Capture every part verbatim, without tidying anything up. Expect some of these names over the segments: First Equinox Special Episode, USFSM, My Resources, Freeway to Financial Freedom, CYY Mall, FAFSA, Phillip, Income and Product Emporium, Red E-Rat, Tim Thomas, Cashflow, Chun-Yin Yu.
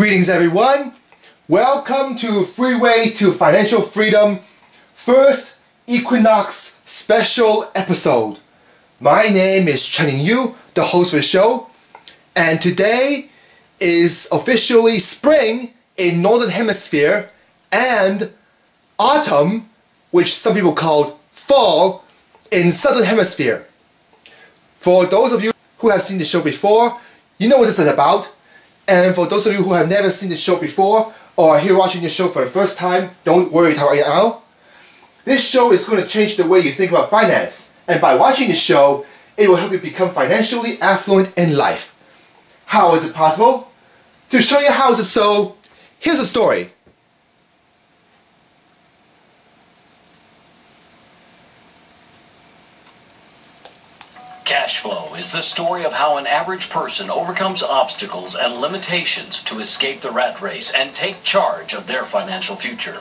Greetings everyone, welcome to Freeway to Financial Freedom, First Equinox Special Episode. My name is Chun-Yin Yu, the host of the show, and today is officially spring in Northern Hemisphere and autumn, which some people call fall, in Southern Hemisphere. For those of you who have seen the show before, you know what this is about. And for those of you who have never seen the show before or are here watching the show for the first time, don't worry about it now. This show is going to change the way you think about finance. And by watching the show, it will help you become financially affluent in life. How is it possible? To show you how is it so, here's a story. Cashflow is the story of how an average person overcomes obstacles and limitations to escape the rat race and take charge of their financial future.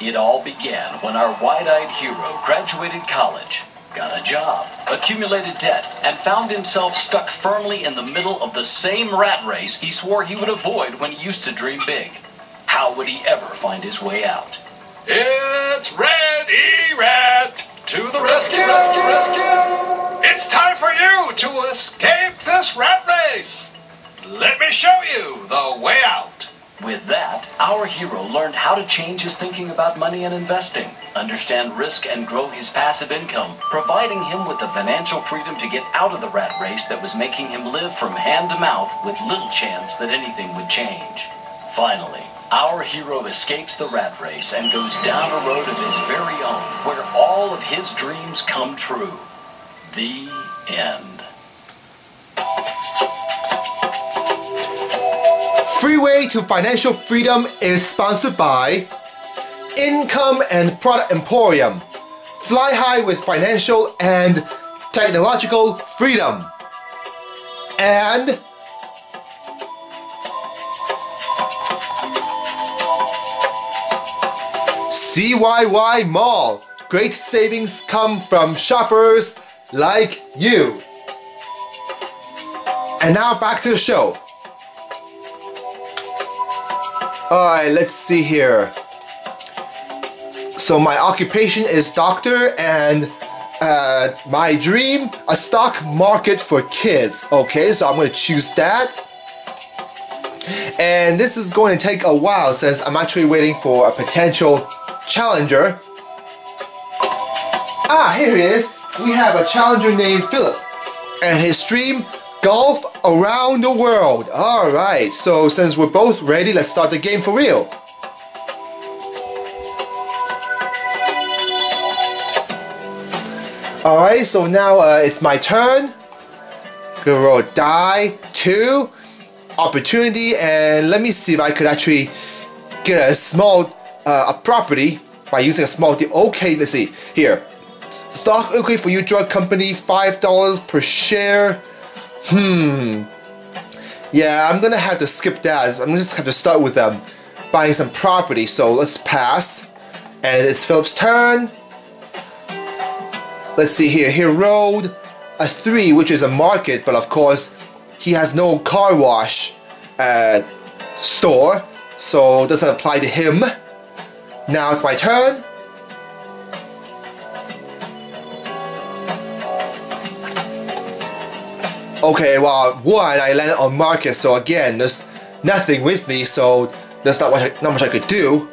It all began when our wide-eyed hero graduated college, got a job, accumulated debt, and found himself stuck firmly in the middle of the same rat race he swore he would avoid when he used to dream big. How would he ever find his way out? It's Red E-Rat! To the rescue! Rescue! Rescue! It's time for you to escape this rat race! Let me show you the way out! With that, our hero learned how to change his thinking about money and investing, understand risk and grow his passive income, providing him with the financial freedom to get out of the rat race that was making him live from hand to mouth with little chance that anything would change. Finally, our hero escapes the rat race and goes down a road of his very own, where all of his dreams come true. The end. Freeway to Financial Freedom is sponsored by Income and Product Emporium. Fly high with financial and technological freedom. And C Y Y Mall. Great savings come from shoppers like you. And now back to the show. Alright, let's see here. So my occupation is doctor and uh, my dream, a stock market for kids. Okay, so I'm going to choose that. And this is going to take a while since I'm actually waiting for a potential challenger. Ah, here he is. We have a challenger named Phillip and his stream, Golf Around the World. Alright, so since we're both ready, let's start the game for real. Alright, so now uh, it's my turn. Gonna roll a die, two, opportunity, and let me see if I could actually get a small uh, a property by using a small deal. Okay, let's see. Here. Stock equity for you, drug company, five dollars per share. Hmm. Yeah, I'm gonna have to skip that. I'm gonna just have to start with um, buying some property. So let's pass. And it's Phillip's turn. Let's see here. He rolled a three, which is a market, but of course, he has no car wash uh, store, so it doesn't apply to him. Now it's my turn. Okay, well, one, I landed on market, so again, there's nothing with me, so there's not much, not much I could do.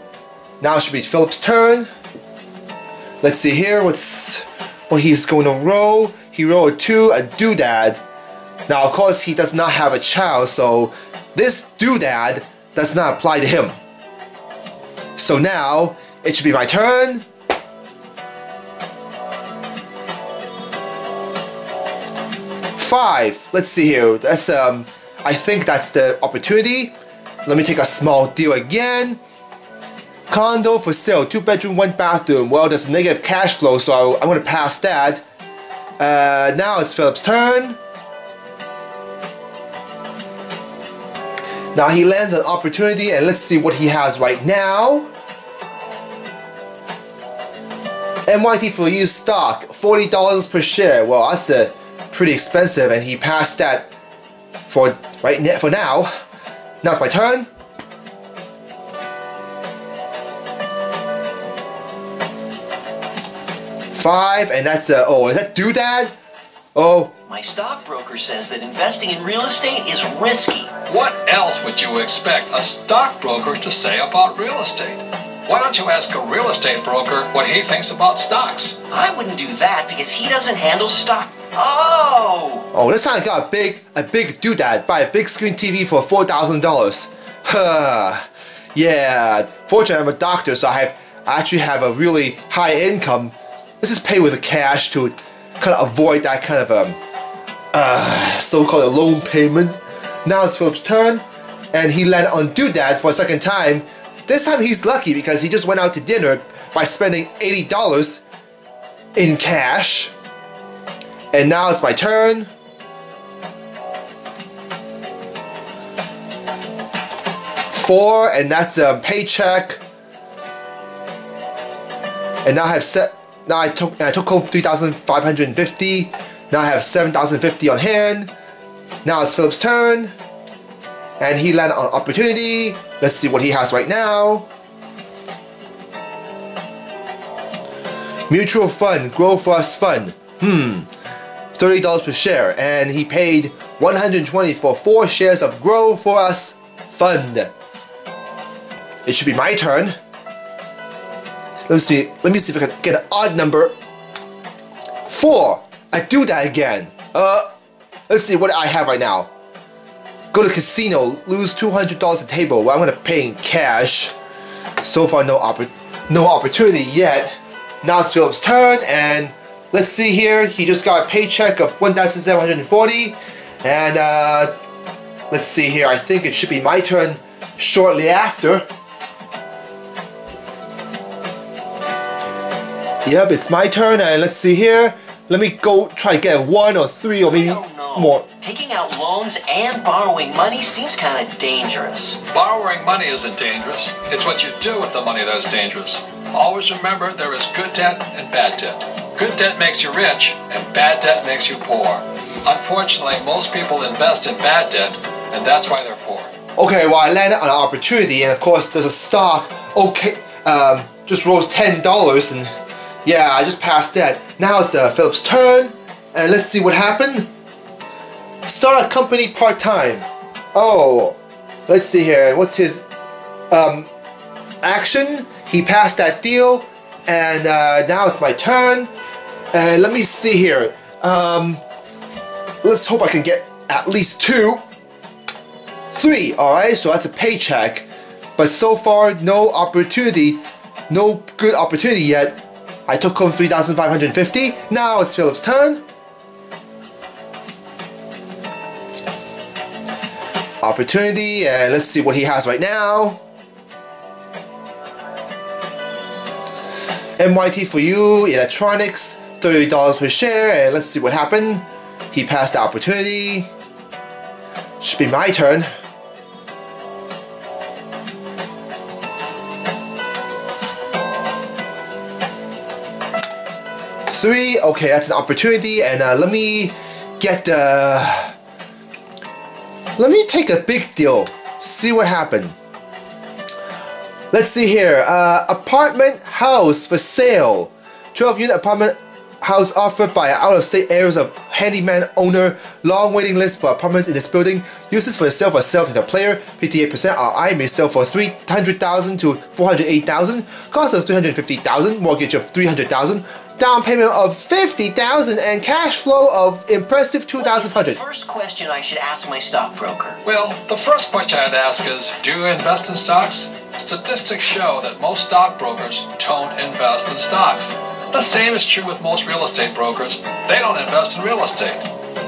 Now it should be Phillip's turn. Let's see here, what's what he's going to roll. He rolled a two, a doodad. Now, of course, he does not have a child, so this doodad does not apply to him. So now, it should be my turn. Five. Let's see here. That's um. I think that's the opportunity. Let me take a small deal again. Condo for sale, two bedroom, one bathroom. Well, there's negative cash flow, so I'm gonna pass that. Uh, now it's Phillip's turn. Now he lands an opportunity, and let's see what he has right now. N Y T for you stock, forty dollars per share. Well, that's a pretty expensive, and he passed that for right now. For now, now it's my turn. five, and that's a, oh, is that doodad? Oh. My stockbroker says that investing in real estate is risky. What else would you expect a stockbroker to say about real estate? Why don't you ask a real estate broker what he thinks about stocks? I wouldn't do that because he doesn't handle stock. Oh! Oh, this time I got a big, a big doodad by a big screen T V for four thousand dollars. Huh. Yeah, fortunately I'm a doctor, so I have, I actually have a really high income. Let's just pay with the cash to kind of avoid that kind of um, uh, so-called loan payment. Now it's Phillip's turn, and he landed on doodad for a second time. This time he's lucky because he just went out to dinner by spending eighty dollars in cash. And now it's my turn. Four, and that's a paycheck. And now I have set. Now I took. I took home three thousand five hundred fifty. Now I have seven thousand fifty on hand. Now it's Phillip's turn, and he landed on opportunity. Let's see what he has right now. Mutual fund, grow fast fund. Hmm, thirty dollars per share, and he paid one hundred twenty for four shares of Grow For Us Fund. It should be my turn. So let me see. Let me see if I can get an odd number. Four. I do that again. Uh, let's see what I have right now. Go to casino, lose two hundred dollars a table. Well, I'm gonna pay in cash. So far, no oppor no opportunity yet. Now it's Phillip's turn, and let's see here. He just got a paycheck of one thousand seven hundred forty, and uh, let's see here. I think it should be my turn shortly after. Yep, it's my turn, and let's see here. Let me go try to get one or three or maybe more. Taking out loans and borrowing money seems kind of dangerous. Borrowing money isn't dangerous. It's what you do with the money that's dangerous. Always remember there is good debt and bad debt. Good debt makes you rich and bad debt makes you poor. Unfortunately, most people invest in bad debt and that's why they're poor. Okay, well I landed on an opportunity, and of course there's a stock, okay, um, just rose ten dollars, and yeah, I just passed that. Now it's uh, Phillip's turn, and let's see what happened. Start a company part-time. Oh, let's see here. What's his um, action? He passed that deal, and uh, now it's my turn. And uh, let me see here. Um, let's hope I can get at least two, three. All right, so that's a paycheck. But so far, no opportunity, no good opportunity yet. I took home three thousand five hundred fifty. Now it's Phillip's turn. Opportunity, and let's see what he has right now. M Y T for you, electronics, thirty dollars per share, and let's see what happened. He passed the opportunity. Should be my turn. Three, okay, that's an opportunity, and uh, let me get the... Uh, Let me take a big deal, see what happened. Let's see here, uh, apartment house for sale. twelve unit apartment house offered by out-of-state areas of handyman owner. Long waiting list for apartments in this building. Uses for sale for sale to the player. fifty-eight percent R I may sell for three hundred thousand dollars to four hundred eight thousand dollars. Cost of three hundred fifty thousand dollars, mortgage of three hundred thousand dollars. Down payment of fifty thousand dollars and cash flow of impressive two thousand one hundred dollars. First question I should ask my stockbroker. Well, the first question I'd ask is, do you invest in stocks? Statistics show that most stockbrokers don't invest in stocks. The same is true with most real estate brokers. They don't invest in real estate.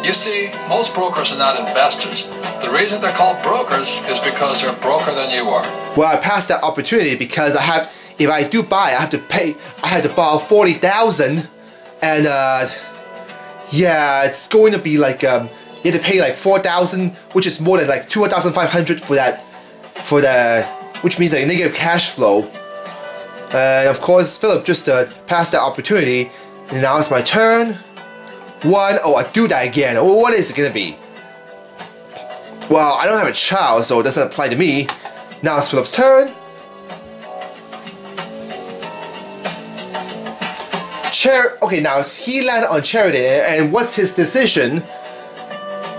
You see, most brokers are not investors. The reason they're called brokers is because they're broker than you are. Well, I passed that opportunity because I have. If I do buy, I have to pay. I had to borrow forty thousand, and uh, yeah, it's going to be like um, you have to pay like four thousand, which is more than like two thousand five hundred for that, for the, which means like negative cash flow. Uh, and of course, Phillip just uh, passed that opportunity, and now it's my turn. One, oh, I do that again. Well, what is it gonna be? Well, I don't have a child, so it doesn't apply to me. Now it's Phillip's turn. Char okay, now he landed on charity, and what's his decision?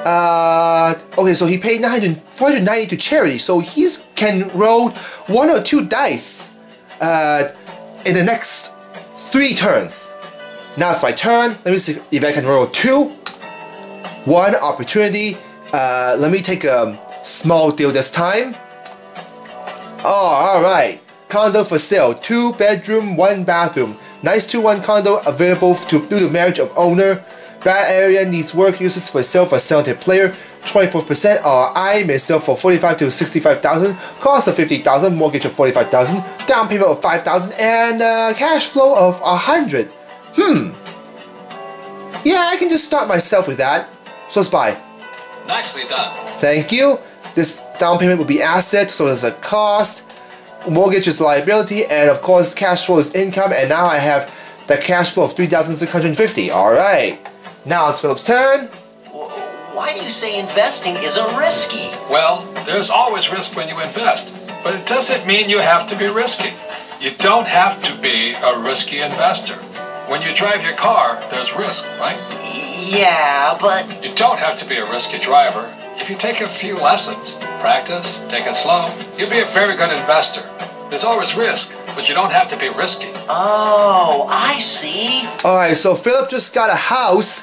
Uh, okay, so he paid four hundred ninety to charity, so he can roll one or two dice uh, in the next three turns. Now it's my turn. Let me see if I can roll two. One opportunity. Uh, let me take a small deal this time. Oh, alright. Condo for sale. Two bedroom, one bathroom. Nice two one condo available to, due to marriage of owner. Bad area needs work. Uses for sale for talented player. twenty-four percent R I may sell for forty-five to sixty-five thousand. Cost of fifty thousand. Mortgage of forty-five thousand. Down payment of five thousand. And uh, cash flow of one hundred. Hmm. Yeah, I can just start myself with that. So let's buy. Nicely done. Thank you. This down payment will be asset, so there's a cost. Mortgage is liability, and of course cash flow is income, and now I have the cash flow of three thousand six hundred fifty. Alright. Now it's Phillip's turn. Why do you say investing isn't risky? Well, there's always risk when you invest, but it doesn't mean you have to be risky. You don't have to be a risky investor. When you drive your car, there's risk, right? Yeah, but... You don't have to be a risky driver. If you take a few lessons, practice, take it slow, you'll be a very good investor. There's always risk, but you don't have to be risky. Oh, I see. Alright, so Phillip just got a house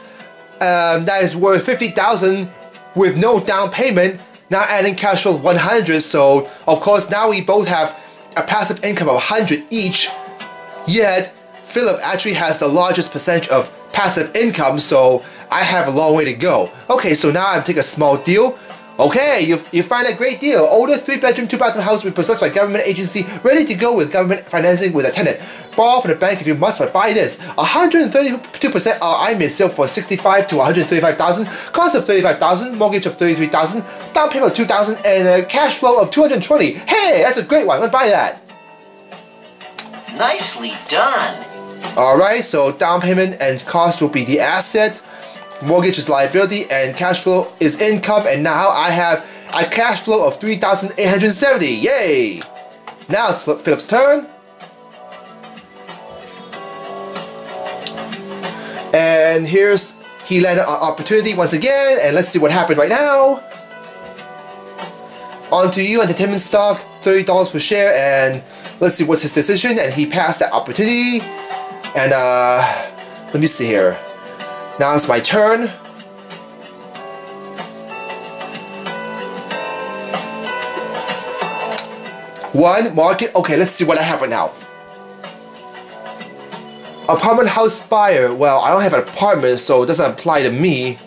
um, that is worth fifty thousand dollars with no down payment, now adding cash flow of one hundred, so of course now we both have a passive income of one hundred each, yet Phillip actually has the largest percentage of passive income, so I have a long way to go. Okay, so now I'm taking a small deal. Okay, you, you find a great deal. Older three bedroom, two bathroom house repossessed by government agency, ready to go with government financing with a tenant. Borrow from the bank if you must, but buy this. one hundred thirty-two percent R I may sell for sixty-five to one hundred thirty-five thousand, cost of thirty-five thousand, mortgage of thirty-three thousand, down payment of two thousand, and a cash flow of two hundred twenty. Hey, that's a great one. Let's buy that. Nicely done. Alright, so down payment and cost will be the asset. Mortgage is liability and cash flow is income, and now I have a cash flow of three thousand eight hundred seventy. Yay! Now it's Phillip's turn. And here's he landed on opportunity once again, and let's see what happened right now. On to you, entertainment stock, thirty dollars per share, and let's see what's his decision, and he passed that opportunity. And uh, let me see here. Now it's my turn. One market. Okay, let's see what I have right now. Apartment house buyer. Well, I don't have an apartment, so it doesn't apply to me.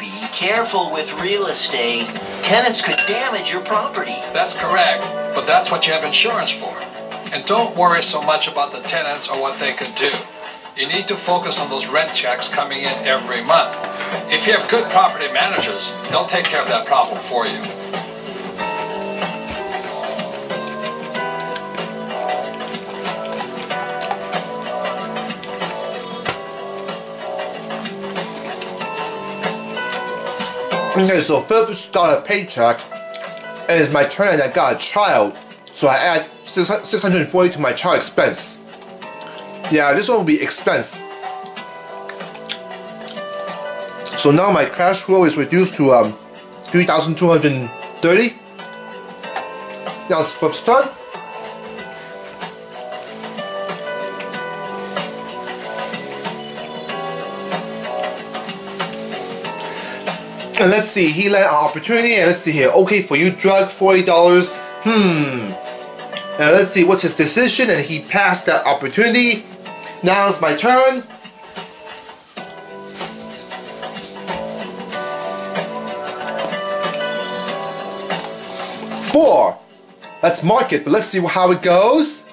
Be careful with real estate. Tenants could damage your property. That's correct, but that's what you have insurance for. And don't worry so much about the tenants or what they could do. You need to focus on those rent checks coming in every month. If you have good property managers, they'll take care of that problem for you. Okay, so Phillip just got a paycheck, and it's my turn and I got a child, so I add six hundred forty to my child expense. Yeah, this one will be expense. So now my cash flow is reduced to um, three thousand two hundred thirty. Now it's Flip's turn. And let's see, he landed an opportunity, and let's see here. Okay, for you, drug, forty dollars. Hmm. Now let's see what's his decision, and he passed that opportunity. Now it's my turn. Four. Let's mark it, but let's see how it goes.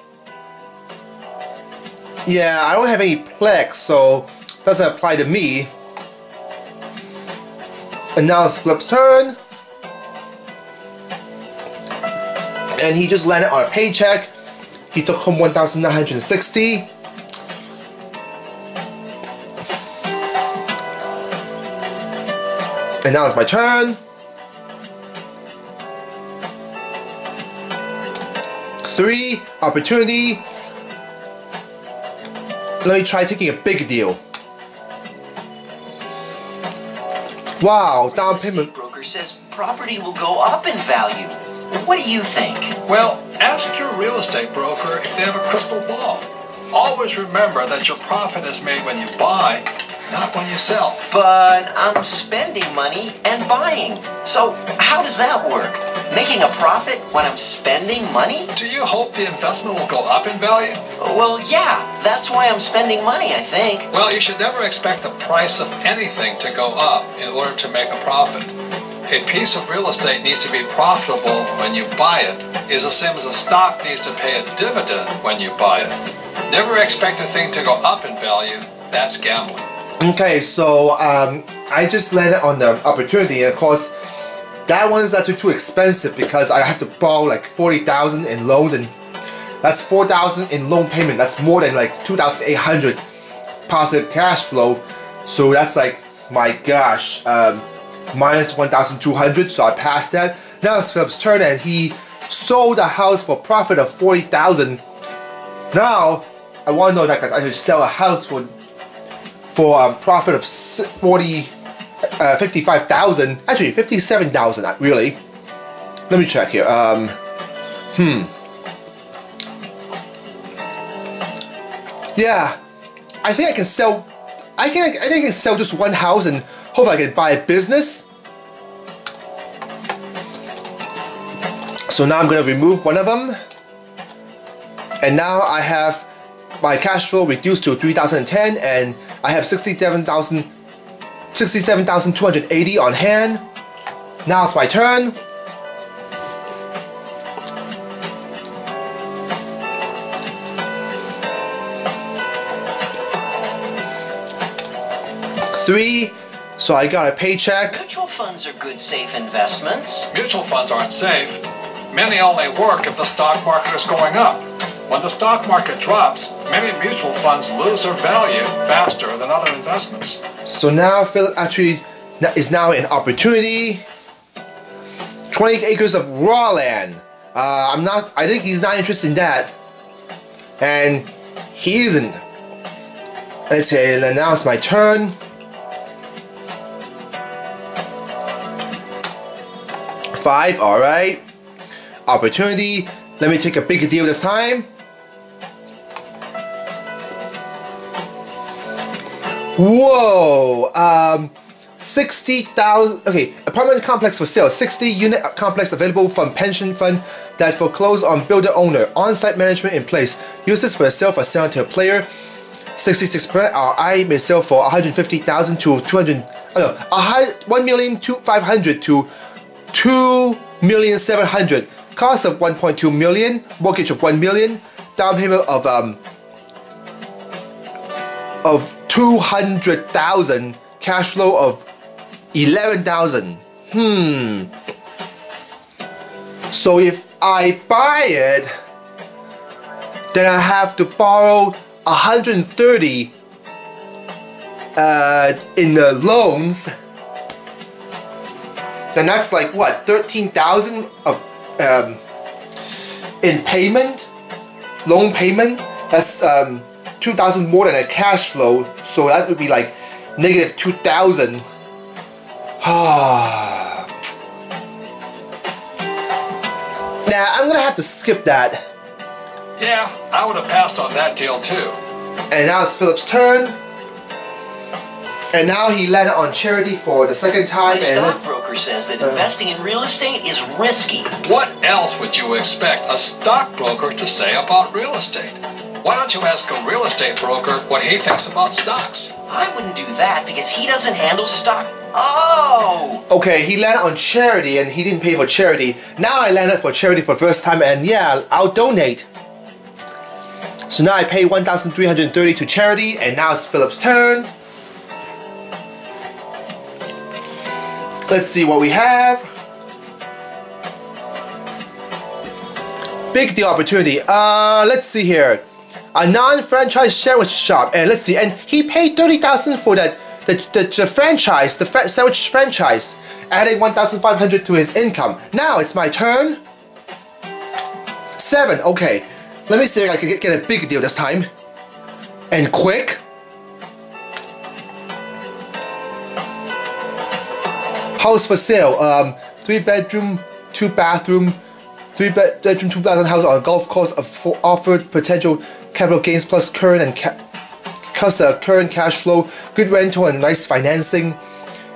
Yeah, I don't have any Plex, so it doesn't apply to me. And now it's Flip's turn. And he just landed on a paycheck. He took home one thousand nine hundred sixty. And now it's my turn. Three, opportunity. let me try taking a big deal. Wow, down payment. Broker says property will go up in value. What do you think? Well, ask your real estate broker if they have a crystal ball. Always remember that your profit is made when you buy, not when you sell. But I'm spending money and buying. So how does that work? Making a profit when I'm spending money? Do you hope the investment will go up in value? Well, yeah. That's why I'm spending money, I think. Well, you should never expect the price of anything to go up in order to make a profit. A piece of real estate needs to be profitable when you buy it is the same as a stock needs to pay a dividend when you buy it. Never expect a thing to go up in value. That's gambling. Okay, so um, I just landed on the opportunity, and of course, that one is actually too expensive because I have to borrow like forty thousand dollars in loans, and that's four thousand dollars in loan payment. That's more than like two thousand eight hundred dollars positive cash flow. So that's like, my gosh, um, minus one thousand two hundred dollars, so I passed that. Now it's Phillip's turn, and he sold the house for a profit of forty thousand dollars. Now, I want to know that I should sell a house for for a profit of forty, uh, fifty-five thousand, actually fifty-seven thousand really. Let me check here. Um, hmm. Yeah, I think I can sell. I can. I think I can sell just one house and hopefully I can buy a business. So now I'm going to remove one of them, and now I have my cash flow reduced to three thousand ten, and I have sixty-seven thousand two hundred eighty on hand. Now it's my turn. Three, so I got a paycheck. Mutual funds are good, safe investments. Mutual funds aren't safe. Many only work if the stock market is going up. When the stock market drops, many mutual funds lose their value faster than other investments. So now Phillip actually is now an opportunity. twenty acres of raw land. Uh, I'm not. I think he's not interested in that, and he isn't. Let's say now it's my turn. Five. All right. Opportunity. Let me take a big deal this time. Whoa, um, sixty thousand, okay, apartment complex for sale, sixty unit complex available from pension fund that foreclosed on builder owner, on-site management in place, uses for sale for selling to a player, sixty-six percent, R I may sell for one hundred fifty thousand to two hundred, oh no, one million five hundred thousand to two million seven hundred thousand, cost of one point two million, mortgage of one million, down payment of, um, of two hundred thousand, cash flow of eleven thousand. Hmm. So if I buy it, then I have to borrow one hundred thirty uh, in the loans. Then that's like what, thirteen thousand of um, in payment, loan payment. That's um. two thousand more than a cash flow, so that would be like negative two thousand. Ah. Nah, I'm gonna have to skip that. Yeah, I would have passed on that deal too. And now it's Phillip's turn. And now he landed on charity for the second time. My stockbroker says that uh, investing in real estate is risky. What else would you expect a stockbroker to say about real estate? Why don't you ask a real estate broker what he thinks about stocks? I wouldn't do that because he doesn't handle stock. Oh! Okay, he landed on charity and he didn't pay for charity. Now I landed for charity for the first time, and yeah, I'll donate. So now I pay one thousand three hundred thirty dollars to charity, and now it's Phillip's turn. Let's see what we have. Big deal opportunity. Uh, let's see here. A non-franchise sandwich shop, and let's see, and he paid thirty thousand dollars for that, the, the, the franchise, the fra sandwich franchise, adding one thousand five hundred dollars to his income. Now it's my turn. Seven, okay. Let me see if I can get, get a big deal this time. and quick. House for sale, um, three bedroom, two bathroom, three bedroom, two bathroom house on a golf course offered potential capital gains plus current and ca plus, uh, current cash flow, good rental and nice financing.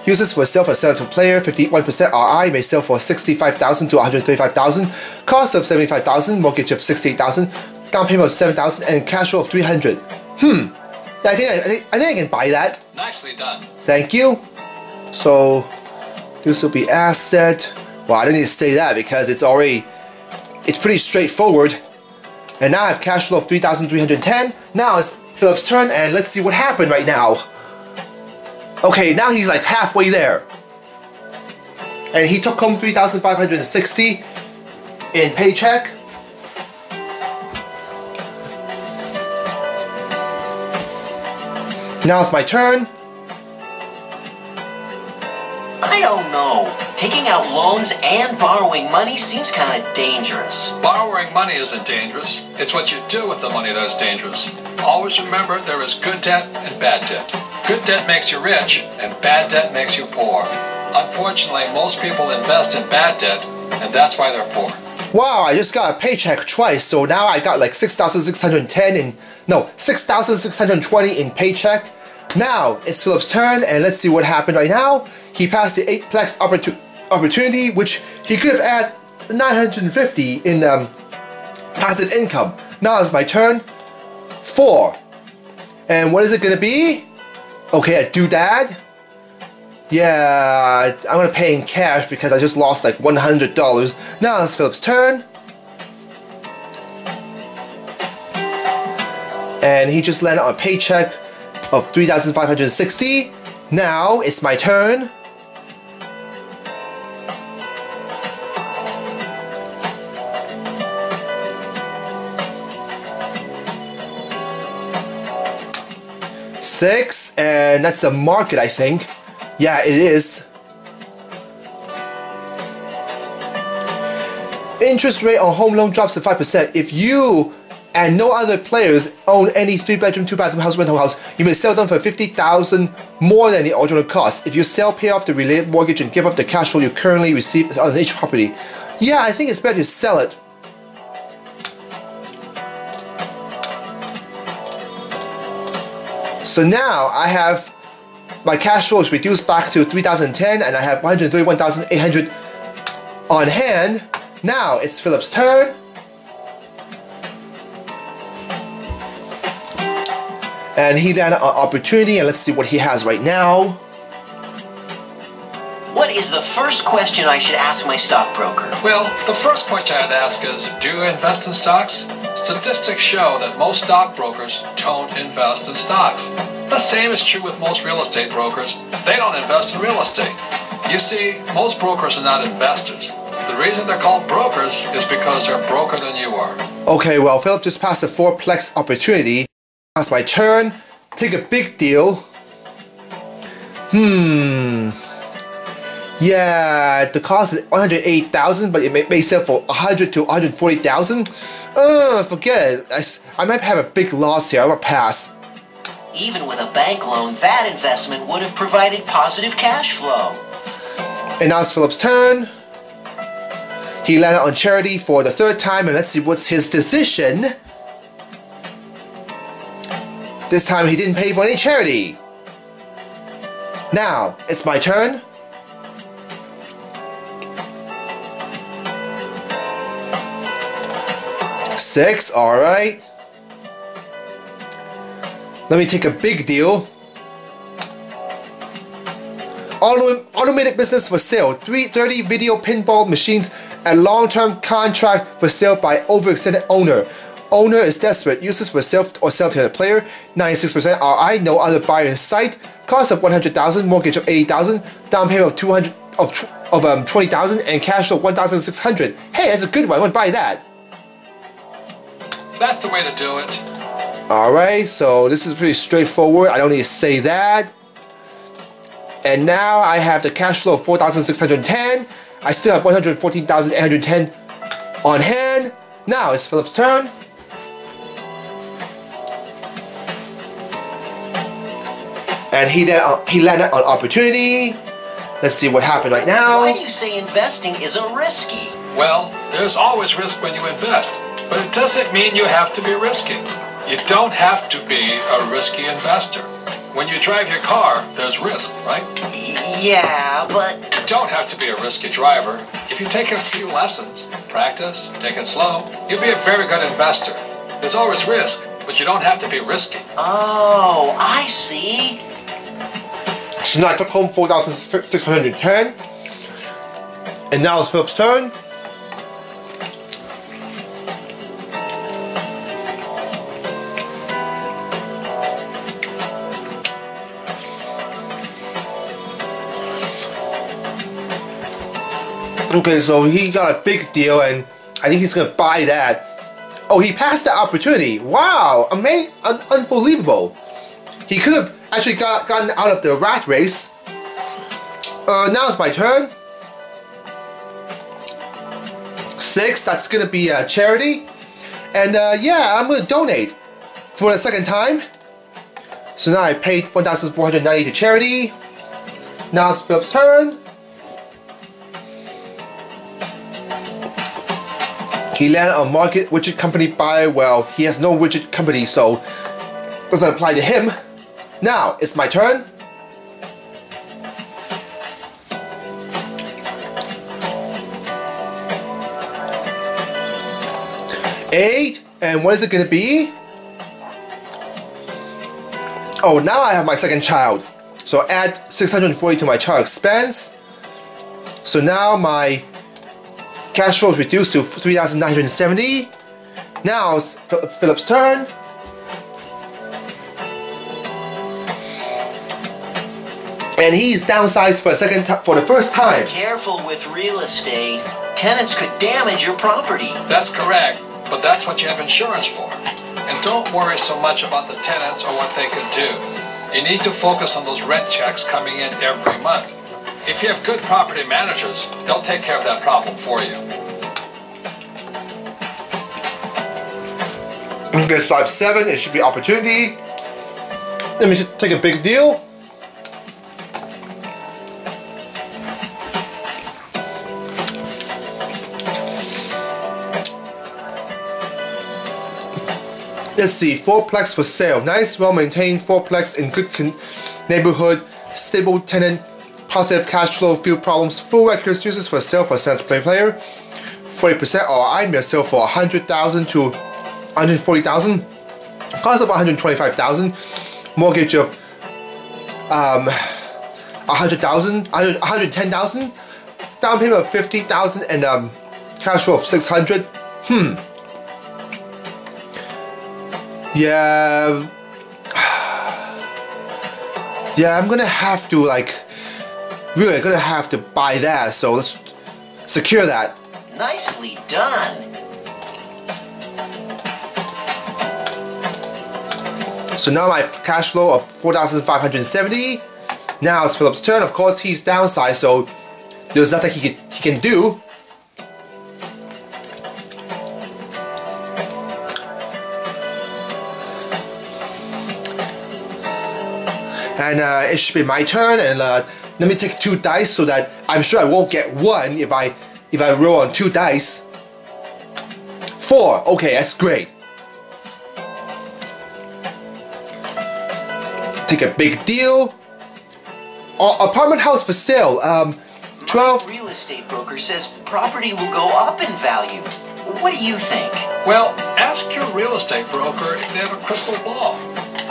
Users for sale for seller to player, fifty-one percent R I may sell for sixty-five thousand dollars to one hundred thirty-five thousand dollars, cost of seventy-five thousand dollars, mortgage of sixty-eight thousand dollars, down payment of seven thousand dollars, and cash flow of three hundred dollars. Hmm, I think I, I think I think I can buy that. Nicely done. Thank you. So this will be asset. Well, I don't need to say that because it's already, it's pretty straightforward. And now I have cash flow of three thousand three hundred ten dollars. Now it's Phillip's turn, and let's see what happened right now. Okay, now he's like halfway there. And he took home three thousand five hundred sixty dollars in paycheck. Now it's my turn. I don't know. Taking out loans and borrowing money seems kind of dangerous. Borrowing money isn't dangerous. It's what you do with the money that's dangerous. Always remember there is good debt and bad debt. Good debt makes you rich, and bad debt makes you poor. Unfortunately, most people invest in bad debt, and that's why they're poor. Wow, I just got a paycheck twice, so now I got like six thousand six hundred ten dollars in... No, six thousand six hundred twenty dollars in paycheck. Now, it's Phillip's turn, and let's see what happened right now. He passed the eightplex opportu opportunity, which he could have added nine hundred fifty dollars in um, passive income. Now it's my turn. Four. And what is it gonna be? Okay, I do that. Yeah, I'm gonna pay in cash because I just lost like one hundred dollars. Now it's Phillip's turn. And he just landed on a paycheck of three thousand five hundred sixty dollars. Now it's my turn. Six, and that's the market, I think. Yeah, it is. Interest rate on home loan drops to five percent. If you and no other players own any three-bedroom, two-bathroom house, rental house, you may sell them for fifty thousand dollars more than the original cost. If you sell, pay off the related mortgage and give up the cash flow you currently receive on each property. Yeah, I think it's better to sell it. So now I have my cash flow is reduced back to three thousand ten, and I have one hundred thirty-one thousand eight hundred on hand. Now it's Phillip's turn. And he landed on opportunity, and let's see what he has right now. What is the first question I should ask my stockbroker? Well, the first question I'd ask is, do you invest in stocks? Statistics show that most stockbrokers don't invest in stocks. The same is true with most real estate brokers. They don't invest in real estate. You see, most brokers are not investors. The reason they're called brokers is because they're broker than you are. Okay, well, Phillip just passed a fourplex opportunity. That's my turn. Take a big deal. Hmm. Yeah, the cost is one hundred eight thousand dollars, but it may, may sell for one hundred thousand dollars to one hundred forty thousand dollars. Oh, forget it. I, I might have a big loss here. I'm gonna pass. Even with a bank loan, that investment would have provided positive cash flow. And now it's Phillip's turn. He landed on charity for the third time, and let's see what's his decision. This time he didn't pay for any charity. Now, it's my turn. Six, alright. Let me take a big deal. Automated business for sale. three thirty video pinball machines and long-term contract for sale by overextended owner. Owner is desperate. Uses for sale or sell to the player. ninety-six percent R I, no other buyer in sight. Cost of one hundred thousand dollars, mortgage of eighty thousand dollars, down payment of two hundred of of um twenty thousand dollars, and cash flow one thousand six hundred dollars. Hey, that's a good one. I want to buy that. That's the way to do it. Alright, so this is pretty straightforward. I don't need to say that. And now I have the cash flow of four thousand six hundred ten dollars. I still have one hundred fourteen thousand eight hundred ten dollars on hand. Now it's Phillip's turn. And he then uh, he landed on opportunity. Let's see what happened right now. Why do you say investing isn't risky? Well, there's always risk when you invest, but it doesn't mean you have to be risky. You don't have to be a risky investor. When you drive your car, there's risk, right? Yeah, but... You don't have to be a risky driver. If you take a few lessons, practice, take it slow, you'll be a very good investor. There's always risk, but you don't have to be risky. Oh, I see. So now I took home four thousand six hundred ten. And now it's Phillip's turn. Okay, so he got a big deal, and I think he's gonna buy that. Oh, he passed the opportunity. Wow, amazing, un unbelievable. He could have actually got, gotten out of the rat race. Uh, now it's my turn. Six, that's gonna be a charity. And uh, yeah, I'm gonna donate for the second time. So now I paid one thousand four hundred ninety dollars to charity. Now it's Phillip's turn. He landed on market widget company buy. Well, he has no widget company, so doesn't apply to him. Now it's my turn. Eight, and what is it gonna be? Oh, now I have my second child. So add six hundred forty to my child expense. So now my cash flow is reduced to three thousand nine hundred seventy. Now it's Phillip's turn. And he's downsized for a second time, for the first time. Be careful with real estate. Tenants could damage your property. That's correct, but that's what you have insurance for. And don't worry so much about the tenants or what they could do. You need to focus on those rent checks coming in every month. If you have good property managers, they'll take care of that problem for you. I'm gonna start seven, it should be opportunity. Let me just take a big deal. Let's see, fourplex for sale. Nice, well-maintained fourplex in good neighborhood, stable tenant, positive cash flow, few problems, full records, uses for sale for center play player, forty percent or I may sell for one hundred thousand dollars to one hundred forty thousand dollars, cost of one hundred twenty-five thousand dollars, mortgage of um, one hundred thousand dollars, one hundred ten thousand dollars, down payment of fifty thousand dollars, and um, cash flow of six hundred dollars. Hmm. Yeah. Yeah, I'm gonna have to like Really, gonna have to buy that, so let's secure that. Nicely done. So now my cash flow of four thousand five hundred seventy. Now it's Phillip's turn. Of course, he's downsized, so there's nothing he can he can do. And uh, it should be my turn, and. Uh, Let me take two dice so that I'm sure I won't get one if I if I roll on two dice. Four. Okay, that's great. Take a big deal. Uh, apartment house for sale. Um, twelve. My real estate broker says property will go up in value. What do you think? Well, ask your real estate broker if they have a crystal ball.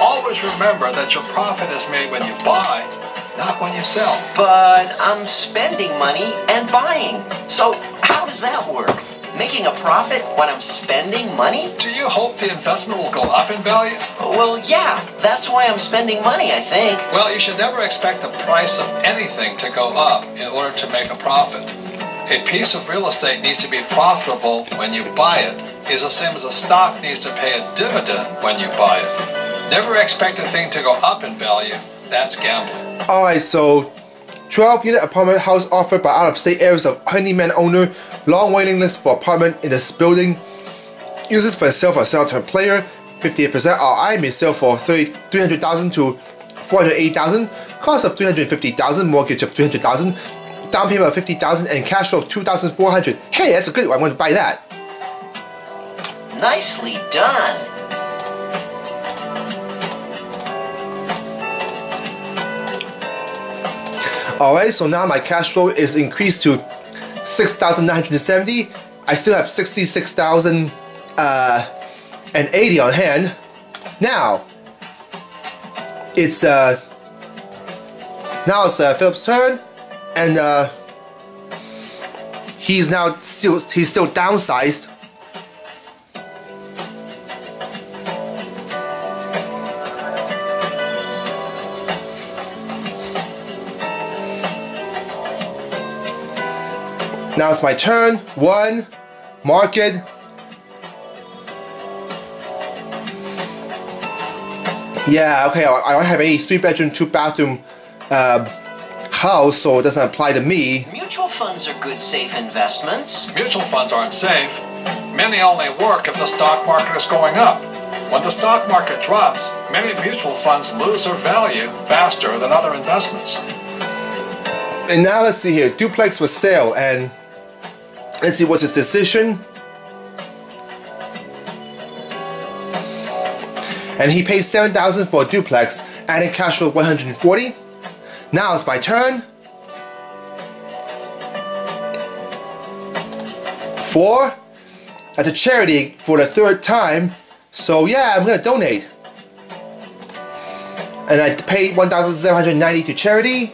Always remember that your profit is made when you buy, not when you sell. But I'm spending money and buying. So how does that work? Making a profit when I'm spending money? Do you hope the investment will go up in value? Well, yeah. That's why I'm spending money, I think. Well, you should never expect the price of anything to go up in order to make a profit. A piece of real estate needs to be profitable when you buy it. It's the same as a stock needs to pay a dividend when you buy it. Never expect a thing to go up in value. That's gambling. Alright, so twelve unit apartment house offered by out-of-state areas of Honeyman owner. Long waiting list for apartment in this building. Uses for sale for sale to a player. fifty-eight percent R I may sell for three hundred thousand dollars to four hundred eighty thousand dollars, cost of three hundred fifty thousand dollars, mortgage of three hundred thousand dollars, down payment of fifty thousand dollars, and cash flow of two thousand four hundred dollars. Hey, that's a good one. I want to buy that. Nicely done. Alright, so now my cash flow is increased to six thousand nine hundred seventy dollars. I still have sixty-six thousand eighty dollars uh, on hand. Now, it's, uh, now it's uh, Phillip's turn, and uh, he's now still, he's still downsized. Now it's my turn. One, market. Yeah, okay, I don't have any three bedroom, two bathroom uh, house, so it doesn't apply to me. Mutual funds are good, safe investments. Mutual funds aren't safe. Many only work if the stock market is going up. When the stock market drops, many mutual funds lose their value faster than other investments. And now let's see here, duplex for sale, and let's see what's his decision. And he pays seven thousand dollars for a duplex, adding cash flow of one hundred forty dollars. Now it's my turn. Four. That's a charity for the third time. So yeah, I'm gonna donate. And I paid one thousand seven hundred ninety dollars to charity.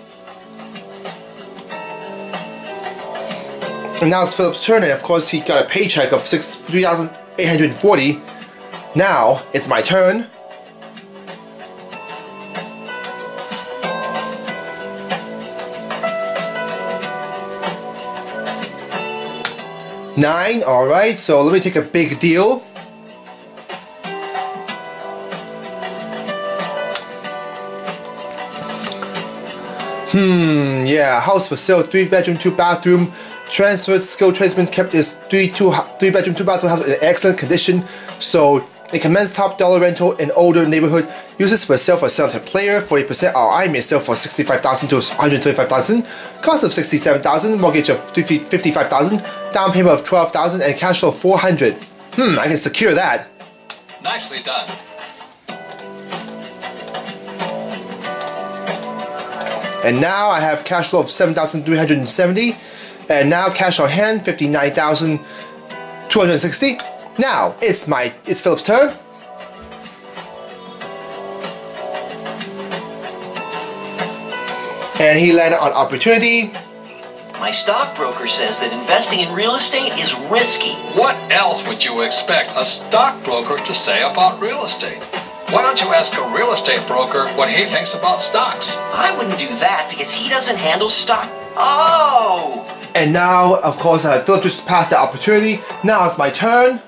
And now it's Phillip's turn, and of course he got a paycheck of six three thousand eight hundred and forty. Now it's my turn. Nine, alright, so let me take a big deal. Hmm, yeah, house for sale, three bedroom, two bathroom. Transferred skilled tradesman kept his three, two, three bedroom, two bathroom house in excellent condition, so it commends top dollar rental in older neighborhood. Uses for sale for seven hundred player, forty percent R I, may sell for sixty-five thousand dollars to one hundred twenty-five thousand dollars, cost of sixty-seven thousand dollars, mortgage of fifty-five thousand dollars, down payment of twelve thousand dollars, and cash flow of four hundred dollars. Hmm, I can secure that. Nicely done. And now I have cash flow of seven thousand three hundred seventy dollars. And now cash on hand, fifty-nine thousand two hundred sixty. Now it's my it's Phillip's turn. And he landed on opportunity. My stockbroker says that investing in real estate is risky. What else would you expect a stockbroker to say about real estate? Why don't you ask a real estate broker what he thinks about stocks? I wouldn't do that because he doesn't handle stock. Oh! And now, of course, uh, Phillip just passed the opportunity. Now it's my turn.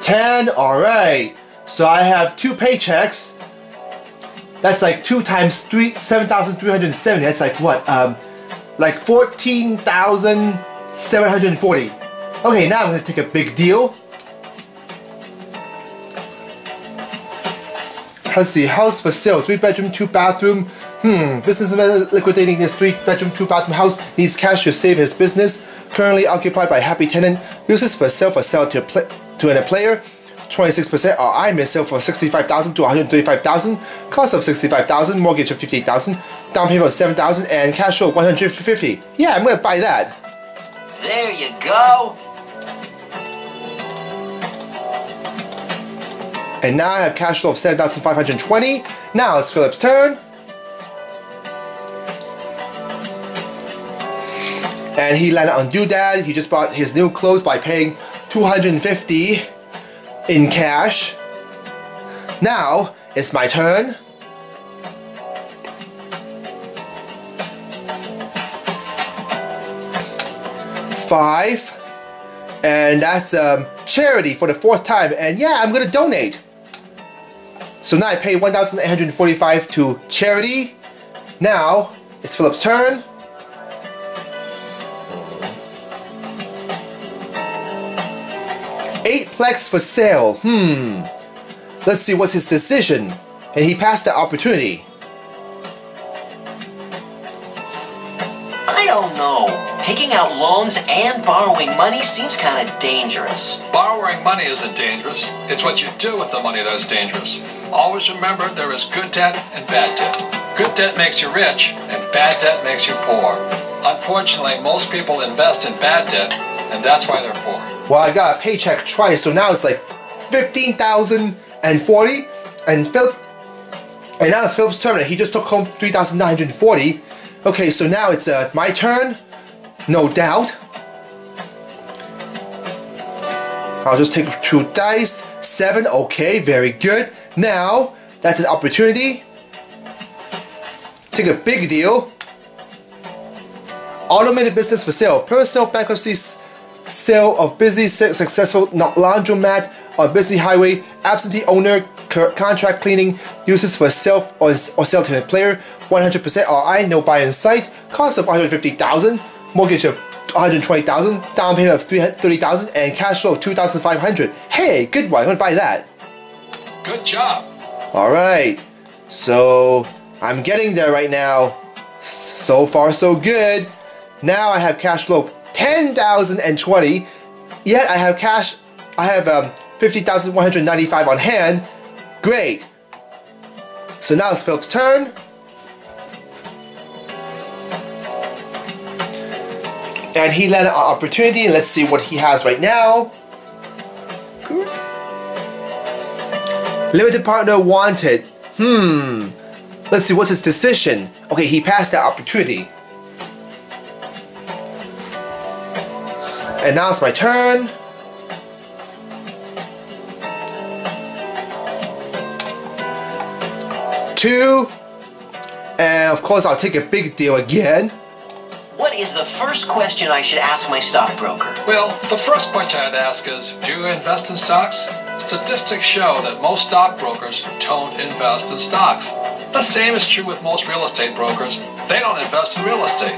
ten, alright. So I have two paychecks. That's like two times three, seven thousand three hundred seventy. That's like what? Um, like fourteen thousand seven hundred forty. Okay, now I'm going to take a big deal. Let's see, house for sale, three bedroom, two bathroom. Hmm, businessman liquidating his three-bedroom, two-bathroom house needs cash to save his business. Currently occupied by a happy tenant, uses for sale for sale to a, pl to a player. twenty-six percent R I, may sell for sixty-five thousand dollars to one hundred thirty-five thousand dollars. Cost of sixty-five thousand dollars, mortgage of fifty thousand dollars, down payment of seven thousand dollars, and cash flow of one hundred fifty dollars. Yeah, I'm gonna buy that. There you go. And now I have cash flow of seven thousand five hundred twenty dollars. Now it's Phillip's turn. And he landed on doodad. He just bought his new clothes by paying two hundred fifty dollars in cash. Now it's my turn. Five, and that's um, charity for the fourth time. And yeah, I'm gonna donate. So now I pay one thousand eight hundred forty-five dollars to charity. Now it's Phillip's turn. Eightplex for sale. Hmm. Let's see what's his decision. and he passed that opportunity. I don't know. Taking out loans and borrowing money seems kind of dangerous. Borrowing money isn't dangerous. It's what you do with the money that's dangerous. Always remember there is good debt and bad debt. Good debt makes you rich, and bad debt makes you poor. Unfortunately, most people invest in bad debt, and that's why they're poor. Well, I got a paycheck twice, so now it's like fifteen thousand and forty, and Phillip, and now it's Phillip's turn. He just took home three thousand nine hundred forty. Okay, so now it's uh, my turn, no doubt. I'll just take two dice, seven, okay, very good. Now, that's an opportunity. Take a big deal. Automated business for sale, personal bankruptcy, sale of busy, successful laundromat, or busy highway, absentee owner, contract cleaning, uses for self or, or sell to a player, one hundred percent R I, no buy in sight, cost of one hundred fifty thousand dollars, mortgage of one hundred twenty thousand dollars, down payment of three hundred thirty thousand dollars, and cash flow of two thousand five hundred dollars. Hey, good one, I'm gonna buy that. Good job. Alright, so I'm getting there right now. So far so good. Now I have cash flow of ten thousand twenty, yet I have cash, I have um, fifty thousand one hundred ninety-five on hand. Great. So now it's Phillip's turn. And he landed an opportunity. Let's see what he has right now. Limited partner wanted. Hmm. Let's see, what's his decision? Okay, he passed that opportunity. And now it's my turn. Two. And of course, I'll take a big deal again. What is the first question I should ask my stockbroker? Well, the first question I'd ask is, do you invest in stocks? Statistics show that most stockbrokers don't invest in stocks. The same is true with most real estate brokers. They don't invest in real estate.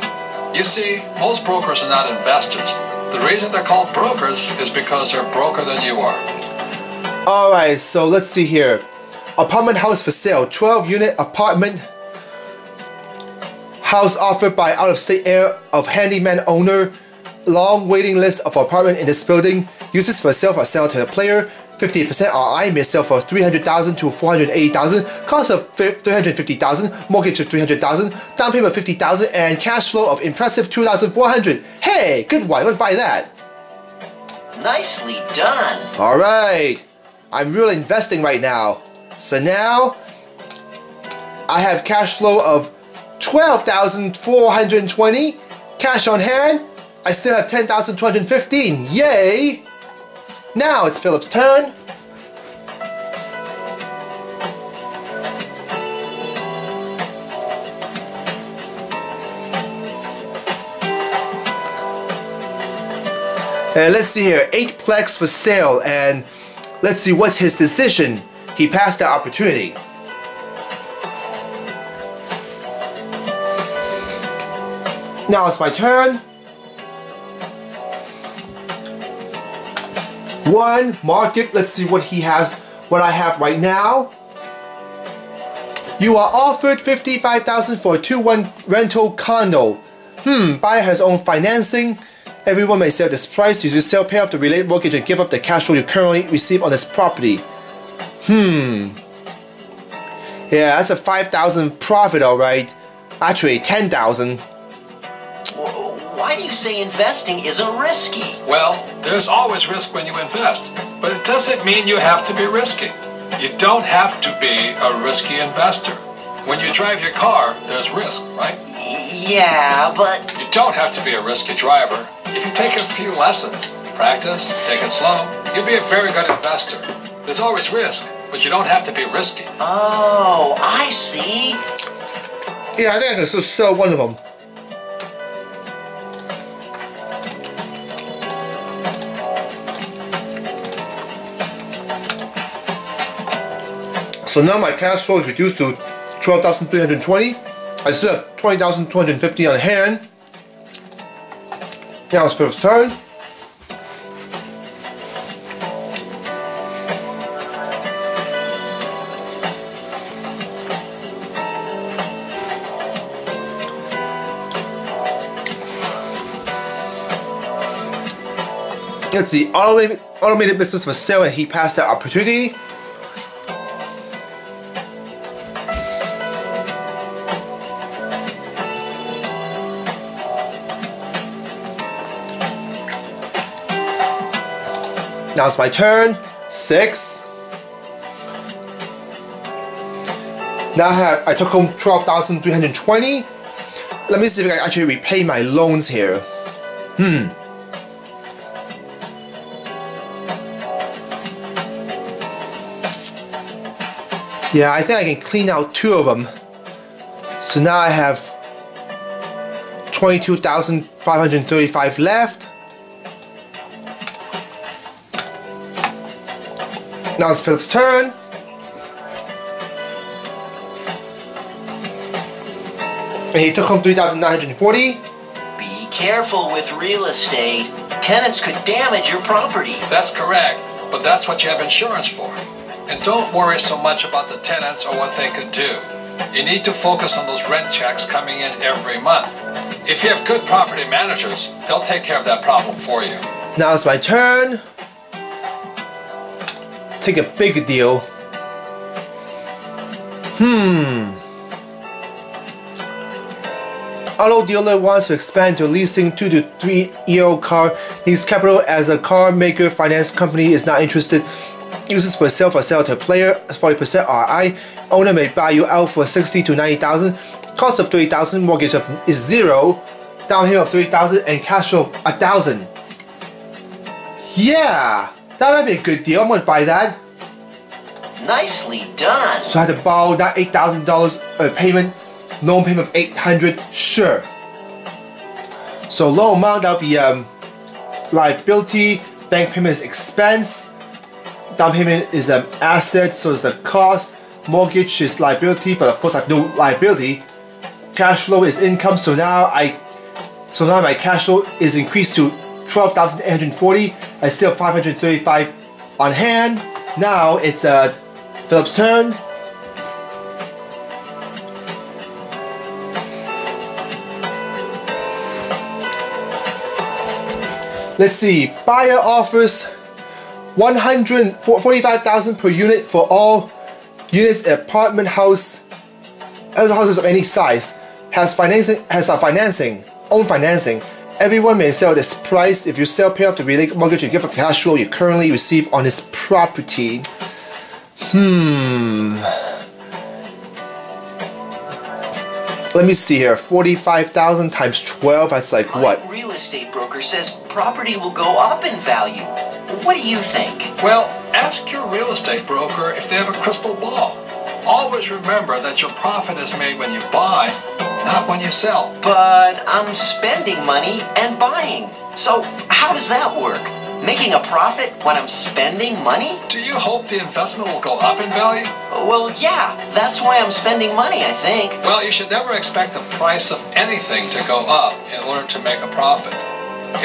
You see, most brokers are not investors. The reason they're called brokers is because they're broker than you are. Alright, so let's see here. Apartment house for sale, twelve unit apartment house offered by out-of-state heir of handyman owner. Long waiting list of apartment in this building. Uses for sale for sale to the player. fifty percent R I may sell for three hundred thousand to four hundred eighty thousand. Cost of three hundred fifty thousand. Mortgage of three hundred thousand. Down payment of fifty thousand. And cash flow of impressive two thousand four hundred. Hey, good one. Let's buy that. Nicely done. All right. I'm really investing right now. So now I have cash flow of twelve thousand four hundred twenty, cash on hand, I still have ten thousand two hundred fifteen, yay! Now it's Phillip's turn. And let's see here, eightplex for sale, and let's see what's his decision. He passed the opportunity. Now it's my turn. One market. Let's see what he has. What I have right now. You are offered fifty-five thousand for a two-one rental condo. Hmm. Buyer has own financing. Everyone may sell this price. You will sell, pay off the related mortgage, and give up the cash flow you currently receive on this property. Hmm. Yeah, that's a five thousand profit. All right. Actually, ten thousand. Why do you say investing isn't risky? Well, there's always risk when you invest, but it doesn't mean you have to be risky. You don't have to be a risky investor. When you drive your car, there's risk, right? Yeah, but... You don't have to be a risky driver. If you take a few lessons, practice, take it slow, you'll be a very good investor. There's always risk, but you don't have to be risky. Oh, I see. Yeah, I think I can just sell one of them. So now my cash flow is reduced to twelve thousand three hundred twenty. I still have twenty thousand two hundred fifty on hand. Now it's Phillip's turn. gets the automated, automated business for sale, and he passed that opportunity. Now it's my turn. Six. Now I, have, I took home twelve thousand three hundred twenty. Let me see if I can actually repay my loans here. Hmm. Yeah, I think I can clean out two of them. So now I have twenty-two thousand five hundred thirty-five left. Now it's Phillip's turn. And he took home three thousand nine hundred forty. Be careful with real estate. Tenants could damage your property. That's correct, but that's what you have insurance for. And don't worry so much about the tenants or what they could do. You need to focus on those rent checks coming in every month. If you have good property managers, they'll take care of that problem for you. Now it's my turn. Take a big deal. Hmm. Auto dealer wants to expand to leasing two to three year old car. Needs capital as a car maker finance company is not interested. Uses for sale for sale to player forty percent R I. Owner may buy you out for sixty to ninety thousand. Cost of thirty thousand. Mortgage of is zero. Down here of three thousand and cash flow a thousand. Yeah. That might be a good deal. I'm going to buy that. Nicely done. So I had to borrow that eight thousand dollars payment, loan payment of eight hundred dollars. Sure. So low amount, that'll be um, liability, bank payment is expense, down payment is an um, asset, so it's the cost, mortgage is liability, but of course I have no liability. Cash flow is income, so now I, so now my cash flow is increased to twelve thousand eight hundred forty. I still have five hundred thirty-five on hand. Now it's uh, Phillip's turn. Let's see. Buyer offers one hundred forty-five thousand dollars per unit for all units. Apartment house, as houses of any size, has financing. Has a financing, own financing. Everyone may sell this price. If you sell, pay off the related mortgage and give up the cash flow you currently receive on this property. Hmm. Let me see here. forty-five thousand times twelve. That's like what? My real estate broker says property will go up in value. What do you think? Well, ask your real estate broker if they have a crystal ball. Always remember that your profit is made when you buy, not when you sell. But I'm spending money and buying. So how does that work? Making a profit when I'm spending money? Do you hope the investment will go up in value? Well, yeah. That's why I'm spending money, I think. Well, you should never expect the price of anything to go up in order to make a profit.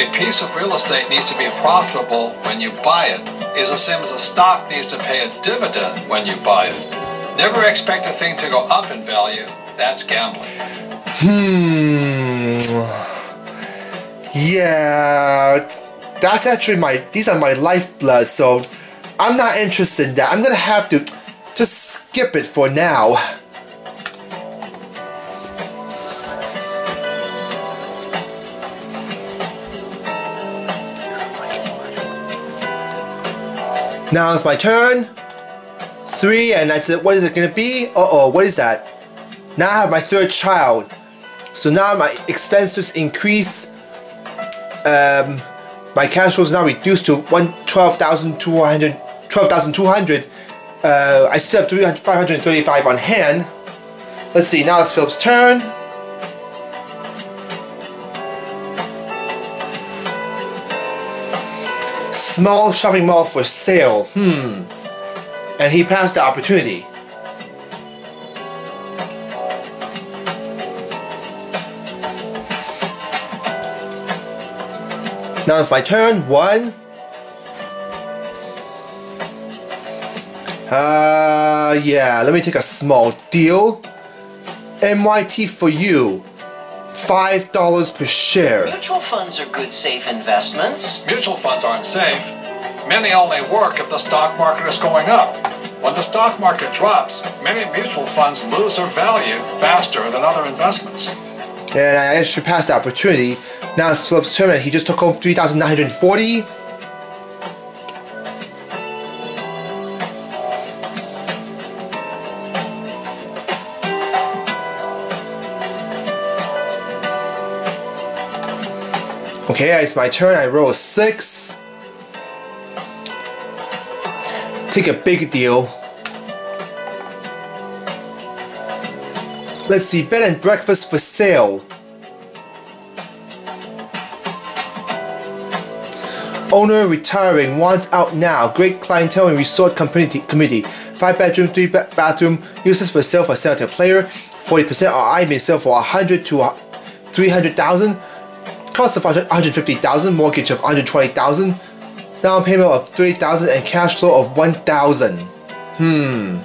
A piece of real estate needs to be profitable when you buy it. It's the same as a stock needs to pay a dividend when you buy it. Never expect a thing to go up in value. That's gambling. Hmm. Yeah. That's actually my, these are my lifeblood, so I'm not interested in that. I'm gonna have to just skip it for now. Now it's my turn. Three, and that's it. What is it gonna be? Uh-oh, what is that? Now I have my third child. So now my expenses increase. Um, my cash flow is now reduced to twelve thousand two hundred. twelve thousand two hundred. Uh, I still have three thousand five hundred thirty-five on hand. Let's see, now it's Phillip's turn. Small shopping mall for sale. Hmm. And he passed the opportunity. Now it's my turn. One. Uh, yeah, let me take a small deal. M Y T for you. five dollars per share. Mutual funds are good, safe investments. Mutual funds aren't safe. Many only work if the stock market is going up. When the stock market drops, many mutual funds lose their value faster than other investments. And I managed to pass the opportunity. Now it's Phillip's turn, and he just took home three thousand nine hundred forty dollars. Okay, it's my turn. I roll a six. Take a big deal. Let's see, bed and breakfast for sale. Owner retiring, wants out now. Great clientele and resort community. Five bedroom, three bathroom. Uses for sale for sale to a player. Forty percent or I may sell for a hundred to three hundred thousand. Cost of one hundred fifty thousand dollars, mortgage of one hundred twenty thousand dollars, down payment of thirty thousand dollars, and cash flow of one thousand dollars. Hmm.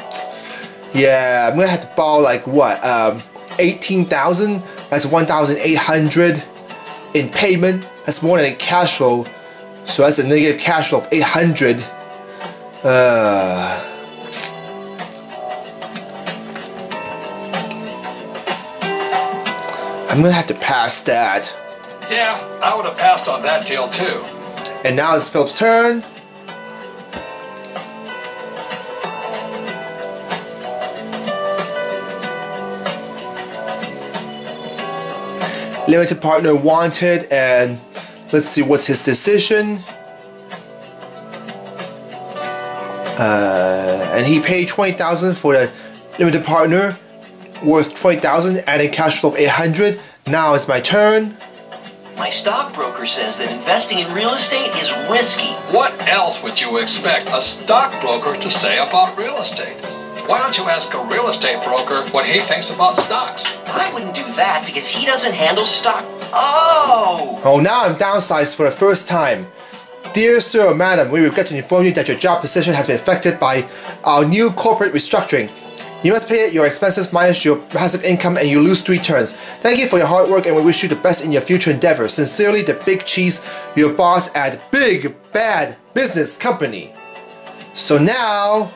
Yeah, I'm gonna have to borrow like what? Um, eighteen thousand dollars. That's one thousand eight hundred dollars in payment. That's more than a cash flow. So that's a negative cash flow of eight hundred dollars. Uh. I'm gonna have to pass that. Yeah, I would have passed on that deal too. And now it's Phillip's turn. Limited partner wanted, and let's see what's his decision. Uh, and he paid twenty thousand dollars for the limited partner, worth twenty thousand dollars, and a cash flow of eight hundred dollars. Now it's my turn. My stockbroker says that investing in real estate is risky. What else would you expect a stockbroker to say about real estate? Why don't you ask a real estate broker what he thinks about stocks? I wouldn't do that because he doesn't handle stock. Oh! Oh, now I'm downsized for the first time. Dear sir or madam, we regret to inform you that your job position has been affected by our new corporate restructuring. You must pay your expenses minus your passive income, and you lose three turns. Thank you for your hard work, and we wish you the best in your future endeavors. Sincerely, the Big Cheese, your boss at Big Bad Business Company. So now,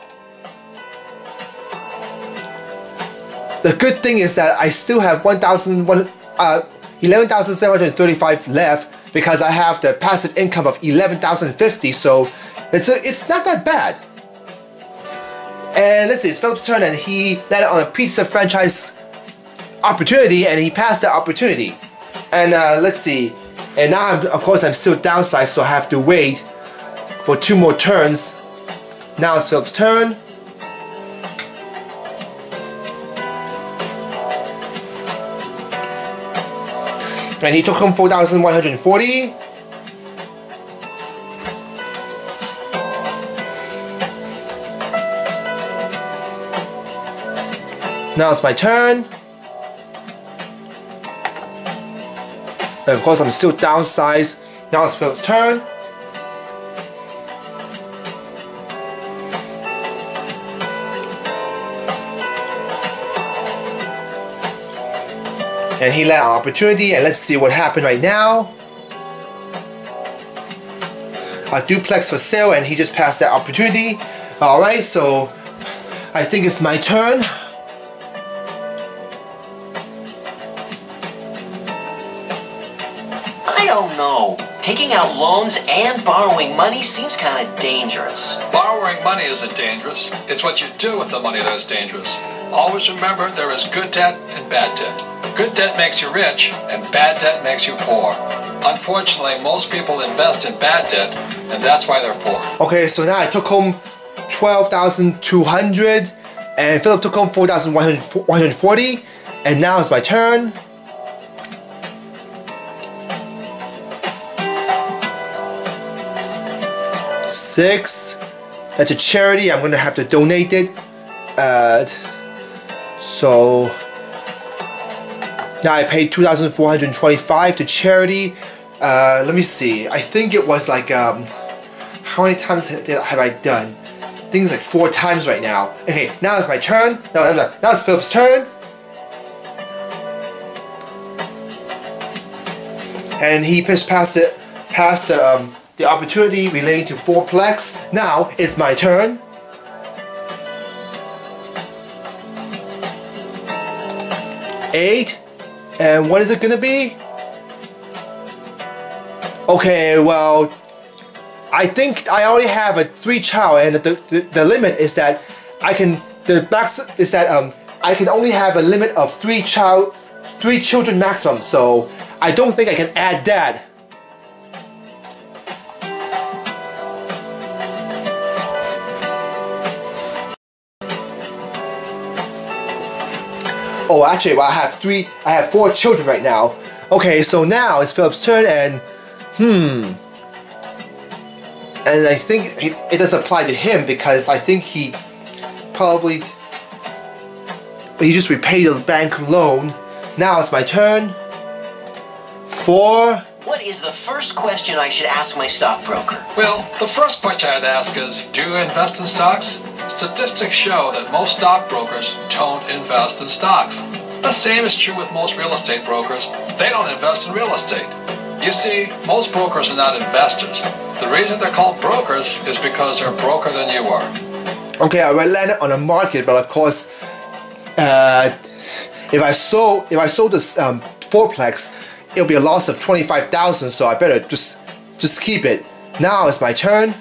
the good thing is that I still have uh, eleven thousand seven hundred thirty-five left because I have the passive income of eleven thousand fifty. So it's a, it's not that bad. And let's see, it's Phillip's turn, and he landed on a pizza franchise opportunity, and he passed that opportunity. And uh, let's see, and now I'm, of course I'm still downsized, so I have to wait for two more turns. Now it's Phillip's turn. And he took home four thousand one hundred forty. Now it's my turn. And of course I'm still downsized. Now it's Phillip's turn. And he let our opportunity, and let's see what happened right now. A duplex for sale, and he just passed that opportunity. Alright, so I think it's my turn. No, taking out loans and borrowing money seems kind of dangerous. Borrowing money isn't dangerous. It's what you do with the money that's dangerous. Always remember there is good debt and bad debt. Good debt makes you rich, and bad debt makes you poor. Unfortunately, most people invest in bad debt, and that's why they're poor. Okay, so now I took home twelve thousand two hundred dollars, and Phillip took home four thousand one hundred forty dollars, and now it's my turn. Six. That's a charity. I'm gonna have to donate it. Uh, so now I paid two thousand four hundred twenty-five to charity. Uh, let me see. I think it was like um, how many times have I done? Things like four times right now. Okay, now it's my turn. No, I'm not. Now it's Phillip's turn. and he pissed past it, past the, um, the opportunity relating to fourplex. Now it's my turn. Eight, and what is it gonna be? Okay, well, I think I already have a three child, and the, the, the limit is that I can the max is that um I can only have a limit of three child three children maximum, so I don't think I can add that. Oh, actually, well, I have three I have four children right now. Okay, so now it's Phillip's turn, and hmm and I think it, it doesn't apply to him because I think he probably but he just repaid the bank loan. Now it's my turn. Four. What is the first question I should ask my stockbroker? Well, the first question I'd ask is, do you invest in stocks? Statistics show that most stockbrokers don't invest in stocks. The same is true with most real estate brokers. They don't invest in real estate. You see, most brokers are not investors. The reason they're called brokers is because they're broker than you are. Okay, I landed on a market, but of course, uh, if I sold if I sold this um, fourplex, it'll be a loss of twenty-five thousand. So I better just just keep it. Now it's my turn.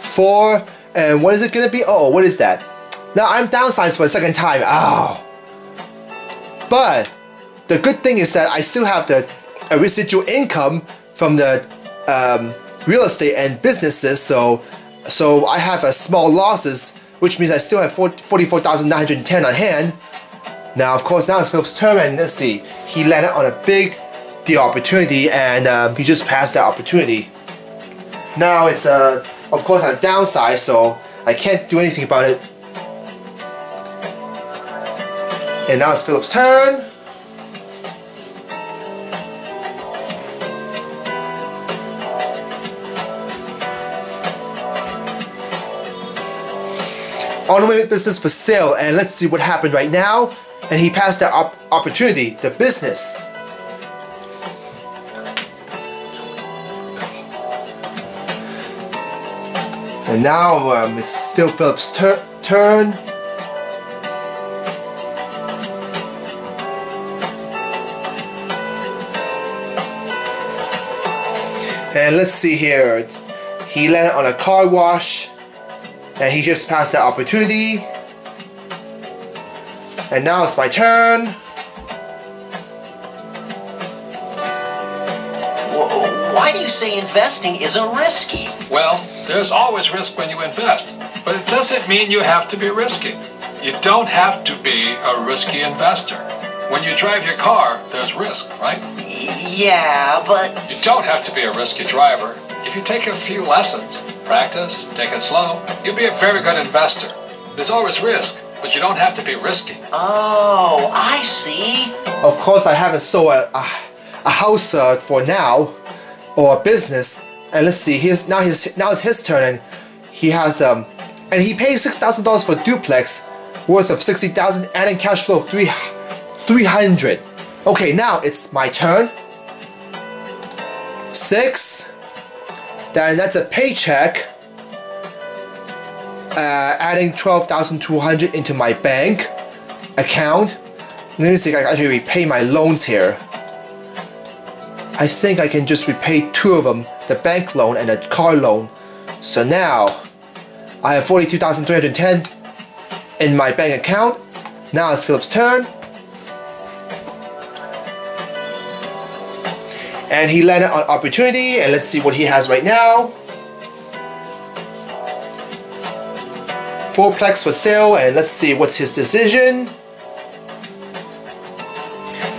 Four. And what is it gonna be? Oh, what is that? Now I'm downsized for a second time. Ow. But the good thing is that I still have the a residual income from the um, real estate and businesses. So so I have a small losses, which means I still have forty-four thousand nine hundred ten on hand. Now, of course, now it's Phillip's turn, and let's see. He landed on a big the opportunity, and um, he just passed that opportunity. Now it's a. Uh, Of course, I'm downsized, so I can't do anything about it. And now it's Phillip's turn. Automated business for sale, and let's see what happened right now. And he passed that op opportunity, the business. And now um, it's still Phillip's tur turn. And let's see here. He landed on a car wash, and he just passed that opportunity. And now it's my turn. Why do you say investing isn't risky? Well, there's always risk when you invest, but it doesn't mean you have to be risky. You don't have to be a risky investor. When you drive your car, there's risk, right? Yeah, but... You don't have to be a risky driver. If you take a few lessons, practice, take it slow, you'll be a very good investor. There's always risk, but you don't have to be risky. Oh, I see. Of course, I haven't sold a, a, a house uh, for now, or a business. And let's see, here's now his now it's his turn, and he has um and he pays six thousand dollars for duplex worth of sixty thousand and a cash flow of three three hundred. Okay, now it's my turn. Six. Then that's a paycheck. Uh, adding twelve thousand two hundred into my bank account. Let me see if I can actually repay my loans here. I think I can just repay two of them, the bank loan and the car loan. So now, I have forty-two thousand three hundred ten in my bank account. Now it's Phillip's turn. And he landed on opportunity, and let's see what he has right now. Fourplex for sale, and let's see what's his decision.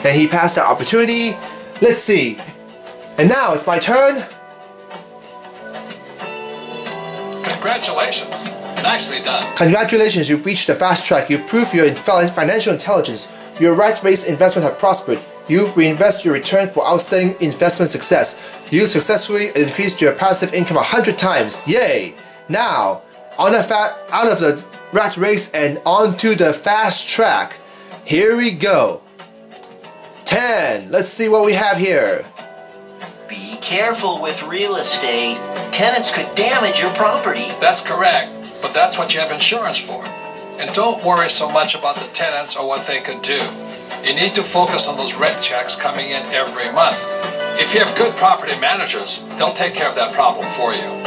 And he passed the opportunity. Let's see. And now it's my turn. Congratulations. Nicely done. Congratulations, you've reached the fast track. You've proved your financial intelligence. Your right-raised investments have prospered. You've reinvested your return for outstanding investment success. You successfully increased your passive income a hundred times. Yay! Now, on a fat out of the rat race and onto the fast track. Here we go. ten. Let's see what we have here. Be careful with real estate. Tenants could damage your property. That's correct, but that's what you have insurance for. And don't worry so much about the tenants or what they could do. You need to focus on those rent checks coming in every month. If you have good property managers, they'll take care of that problem for you.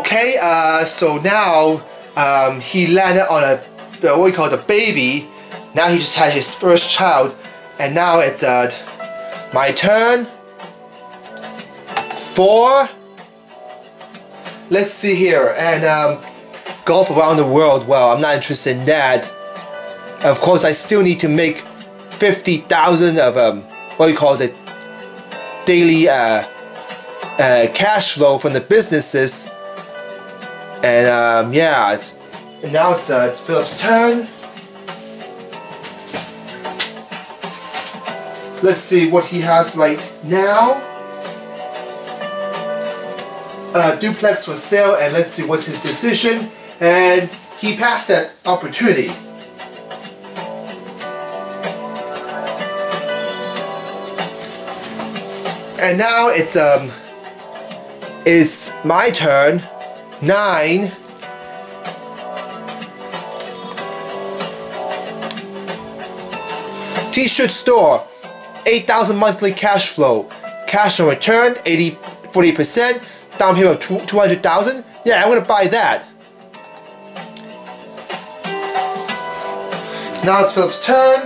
Okay, uh, so now um, he landed on a, what we call the baby. Now he just had his first child, and now it's uh, my turn. Four. Let's see here, and um, golf around the world. Well, I'm not interested in that. Of course, I still need to make fifty thousand of um, what we call the daily uh, uh, cash flow from the businesses. And um, yeah, and now it's uh, Phillip's turn. Let's see what he has right now. Uh, duplex for sale, and let's see what's his decision. And he passed that opportunity. And now it's um, it's my turn. Nine. T-shirt store, eight thousand monthly cash flow, cash on return eighty, forty percent, down payment of two hundred thousand. Yeah, I'm gonna buy that. Now it's Phillip's turn,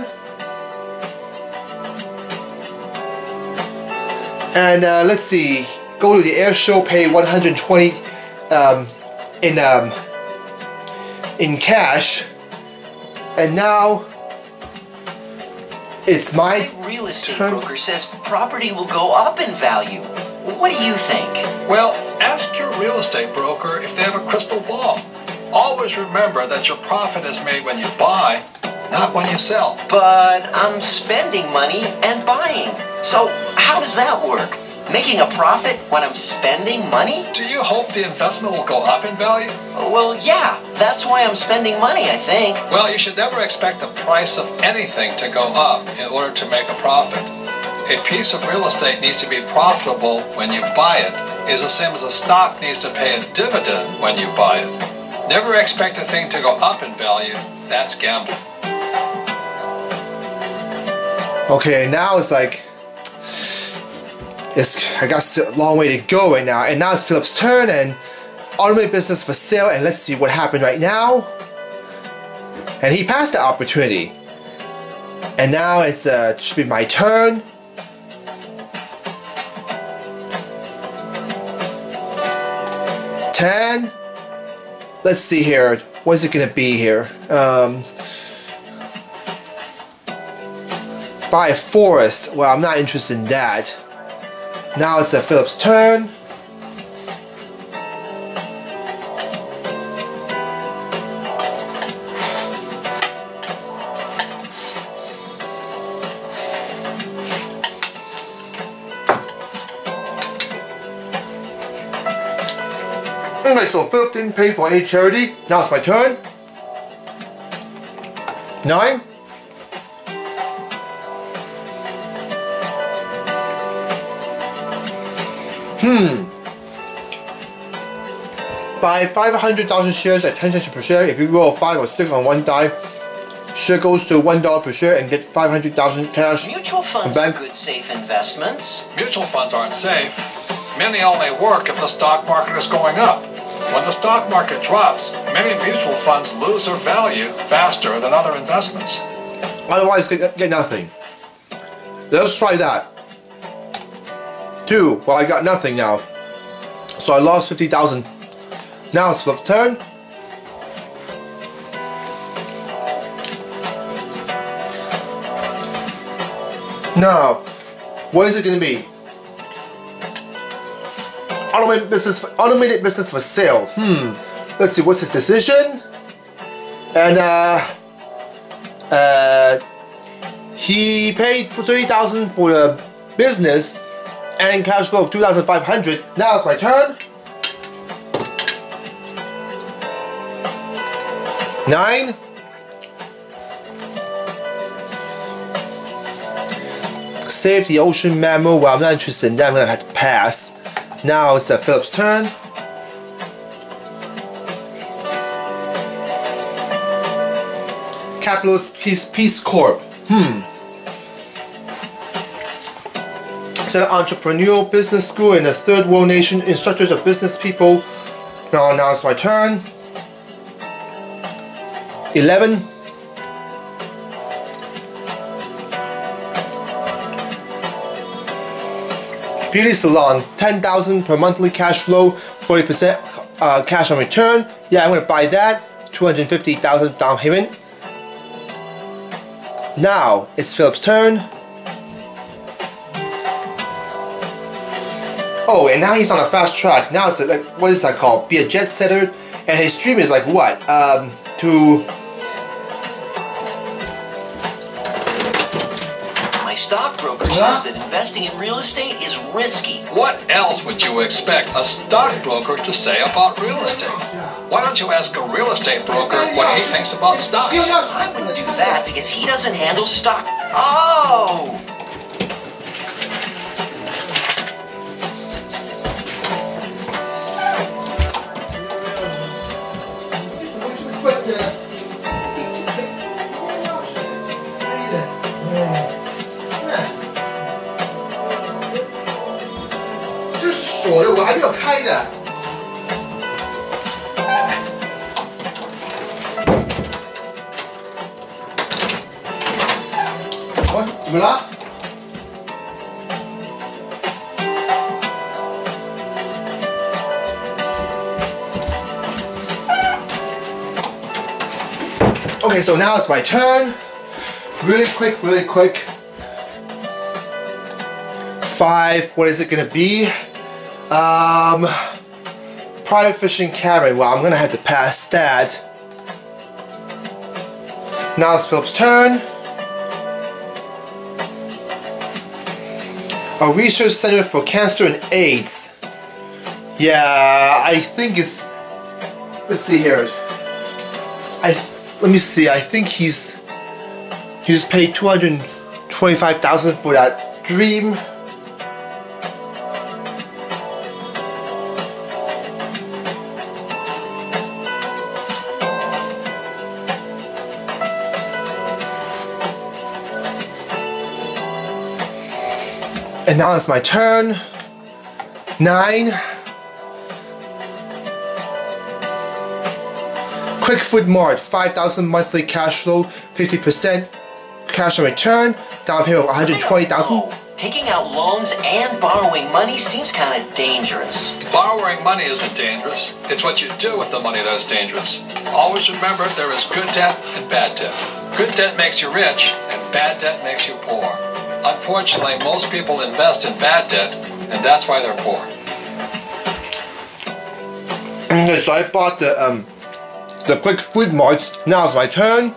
and uh, let's see. Go to the air show, pay one hundred twenty. Um, in um, in cash, and now it's my real estate turn. Broker says property will go up in value. What do you think? Well, ask your real estate broker if they have a crystal ball. Always remember that your profit is made when you buy, not when you sell. But I'm spending money and buying. So how does that work? Making a profit when I'm spending money? Do you hope the investment will go up in value? Well, yeah. That's why I'm spending money, I think. Well, you should never expect the price of anything to go up in order to make a profit. A piece of real estate needs to be profitable when you buy it. It's the same as a stock needs to pay a dividend when you buy it. Never expect a thing to go up in value. That's gambling. Okay, now it's like... It's, I got a long way to go right now, and now it's Phillip's turn, and automobile business for sale, and let's see what happened right now. And he passed the opportunity, and now it's uh, should be my turn. Ten. Let's see here. What's it gonna be here? Um, buy a forest. Well, I'm not interested in that. Now it's uh, Phillip's turn. Okay, so Phillip didn't pay for any charity. Now it's my turn. Nine. Hmm. Buy five hundred thousand shares at ten cents per share. If you roll a five or six on one die, share goes to one dollar per share and get five hundred thousand cash. Mutual funds are good, safe investments. Mutual funds aren't safe. Many only work if the stock market is going up. When the stock market drops, many mutual funds lose their value faster than other investments. Otherwise, get, get nothing. Let's try that. Two. Well, I got nothing now, so I lost fifty thousand. Now it's Phillip's turn. Now, what is it going to be? Automated business, for, automated business for sale. Hmm. Let's see. What's his decision? And uh, uh, he paid for thirty thousand for the business. And cash flow of two thousand five hundred. Now it's my turn. Nine. Save the Ocean Memo. Well, I'm not interested in that. I'm going to have to pass. Now it's uh, Phillip's turn. Capitalist Peace, Peace Corp. Hmm. It's an entrepreneurial business school in a third world nation. Instructors of business people. Now, now it's my turn. eleven. Beauty salon, ten thousand per monthly cash flow, forty percent uh, cash on return. Yeah, I'm going to buy that. two hundred fifty thousand down payment. Now it's Phillip's turn. Oh, and now he's on a fast track. Now it's like, what is that called? Be a jet setter. And his dream is like what? Um, to stockbroker huh? says that investing in real estate is risky. What else would you expect a stockbroker to say about real estate? Why don't you ask a real estate broker what he thinks about stocks? I wouldn't do that because he doesn't handle stock. Oh! Okay, so now it's my turn. Really quick, really quick. Five, what is it gonna be? Um, private fishing cabin. Well, I'm gonna have to pass that. Now it's Phillip's turn. A research center for cancer and AIDS. Yeah, I think it's. Let's see here. I. Let me see. I think he's he's paid two hundred twenty-five thousand for that dream. And now it's my turn. Nine. Quick Food Mart, five thousand monthly cash flow, fifty percent cash on return, down payment of one hundred twenty thousand dollars. Taking out loans and borrowing money seems kind of dangerous. Borrowing money isn't dangerous. It's what you do with the money that's dangerous. Always remember there is good debt and bad debt. Good debt makes you rich and bad debt makes you poor. Unfortunately, most people invest in bad debt and that's why they're poor. Okay, so I bought the um. the Quick Food Marts. Now it's my turn.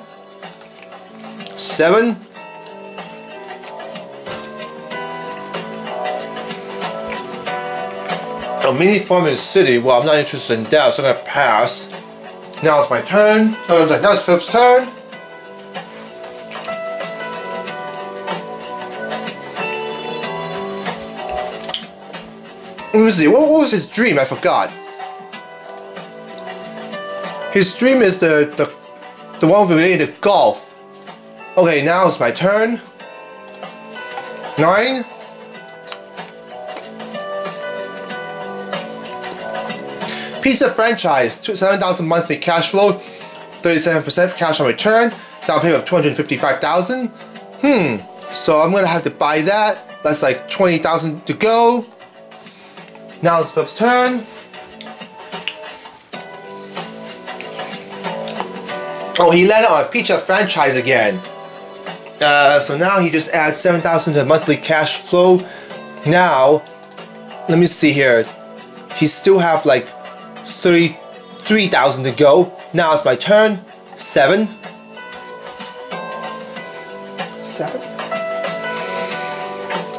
Seven. A mini farm in the city. Well, I'm not interested in that, so I'm gonna pass. Now it's my turn. No, no, now it's Phillip's turn. Let me see. What, what was his dream? I forgot. His dream is the, the, the one related to golf. Okay, now it's my turn. Nine. Pizza franchise, seven thousand monthly cash flow, thirty-seven percent cash on return, down payment of two hundred fifty-five thousand dollars. Hmm, so I'm gonna have to buy that. That's like twenty thousand dollars to go. Now it's Phillip's turn. Oh, he landed on a pizza franchise again. Uh, so now he just adds seven thousand to the monthly cash flow. Now, let me see here. He still have like thirty-three thousand to go. Now it's my turn. Seven. Seven?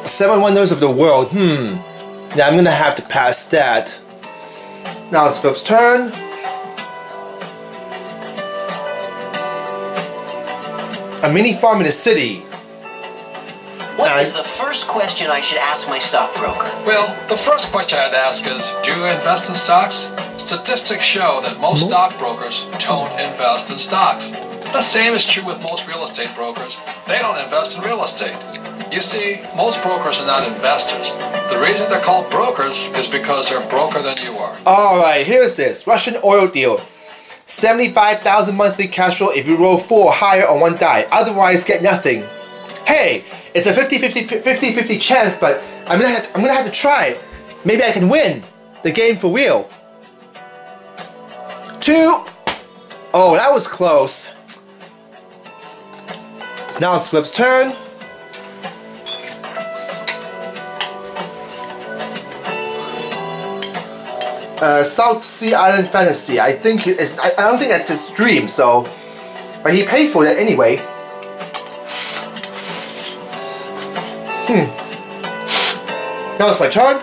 Seven Wonders of the World. Hmm. Now I'm gonna have to pass that. Now it's Phillip's turn. A mini farm in a city. What Nine. is the first question I should ask my stockbroker? Well, the first question I'd ask is, do you invest in stocks? Statistics show that most stockbrokers don't invest in stocks. The same is true with most real estate brokers. They don't invest in real estate. You see, most brokers are not investors. The reason they're called brokers is because they're broker than you are. Alright, here's this. Russian oil deal. seventy-five thousand monthly cash flow if you roll four higher on one die. Otherwise, get nothing. Hey, it's a fifty fifty chance, but I'm gonna, have, I'm gonna have to try. Maybe I can win the game for real. Two. Oh, that was close. Now it's Flip's turn. Uh, South Sea Island Fantasy. I think it's. I, I don't think that's his dream. So, but he paid for that anyway. Hmm. Now it's my turn.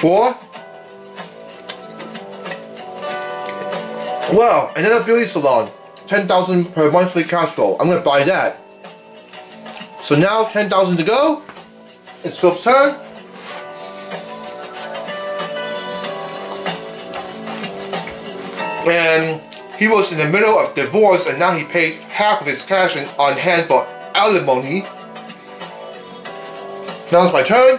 Four. Wow, another beauty salon. ten thousand per monthly cash flow. I'm gonna buy that. So now ten thousand to go. It's Philip's turn. And he was in the middle of divorce and now he paid half of his cash on hand for alimony. Now it's my turn.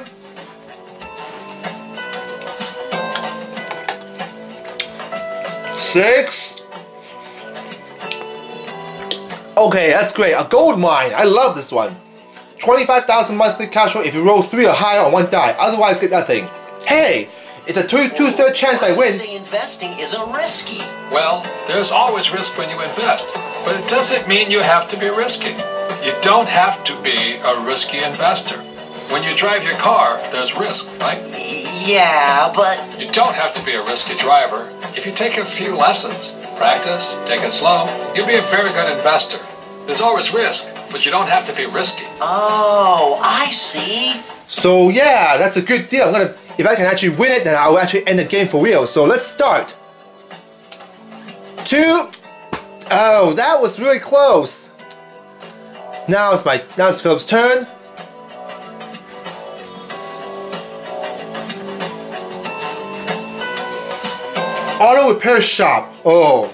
Six. Okay, that's great. A gold mine. I love this one. twenty-five thousand monthly cash flow if you roll three or higher on one die. Otherwise, get nothing. Hey, it's a two, two-third chance I win. Investing isn't risky. Well, there's always risk when you invest, but it doesn't mean you have to be risky. You don't have to be a risky investor. When you drive your car, there's risk, right? Yeah, but... You don't have to be a risky driver. If you take a few lessons, practice, take it slow, you'll be a very good investor. There's always risk, but you don't have to be risky. Oh, I see. So yeah, that's a good deal. I'm gonna, if I can actually win it, then I'll actually end the game for real. So let's start. Two. Oh, that was really close. Now it's my, now it's Phillip's turn. Auto repair shop. Oh,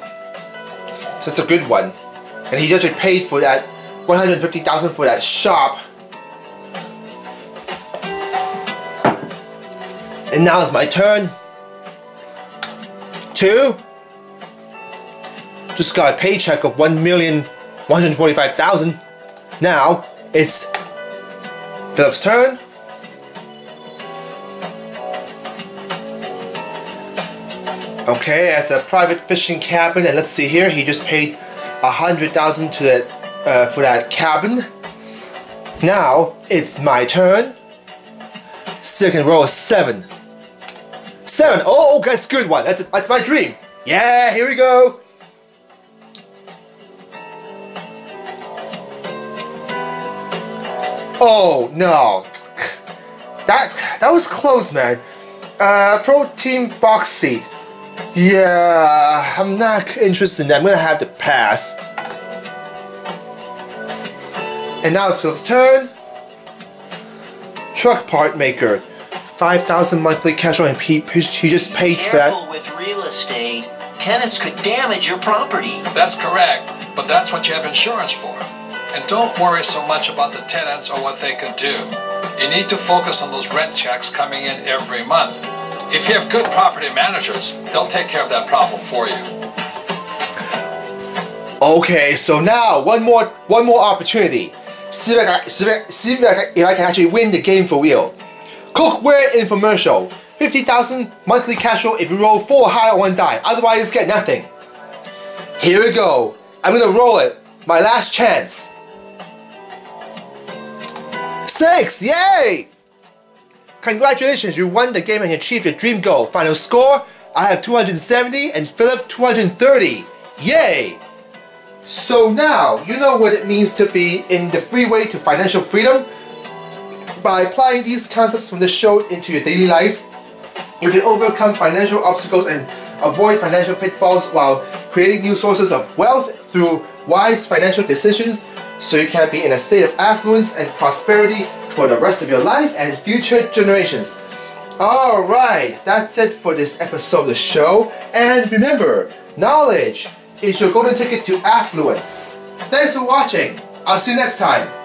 that's a good one. And he actually paid for that one hundred fifty thousand dollars for that shop. And now it's my turn. Two. Just got a paycheck of one million one hundred twenty-five thousand dollars. Now it's Phillip's turn. Okay, that's a private fishing cabin, and let's see here, he just paid a hundred thousand to that uh, for that cabin. Now it's my turn. Second row is seven. Seven. Oh, that's a good one. That's that's my dream. Yeah, here we go. Oh no, that that was close, man. Uh, pro team box seat. Yeah, I'm not interested in that. I'm gonna have to pass. And now it's Philip's turn. Truck part maker, five thousand monthly cash flow, and he, he just paid for that. Careful with real estate. Tenants could damage your property. That's correct, but that's what you have insurance for. And don't worry so much about the tenants or what they could do. You need to focus on those rent checks coming in every month. If you have good property managers, they'll take care of that problem for you. Okay, so now one more one more opportunity. See if I can, see if I, see if I can, if I can actually win the game for real. Cookware infomercial. fifty thousand monthly cash flow if you roll four high or one die. Otherwise, get nothing. Here we go. I'm gonna roll it. My last chance. Six! Yay! Congratulations, you won the game and achieved your dream goal. Final score, I have two hundred seventy and Phillip two hundred thirty. Yay! So now, you know what it means to be in the freeway to financial freedom. By applying these concepts from the show into your daily life, You can overcome financial obstacles and avoid financial pitfalls while creating new sources of wealth through wise financial decisions, so you can be in a state of affluence and prosperity for the rest of your life and future generations. Alright, that's it for this episode of the show. And remember, knowledge is your golden ticket to affluence. Thanks for watching. I'll see you next time.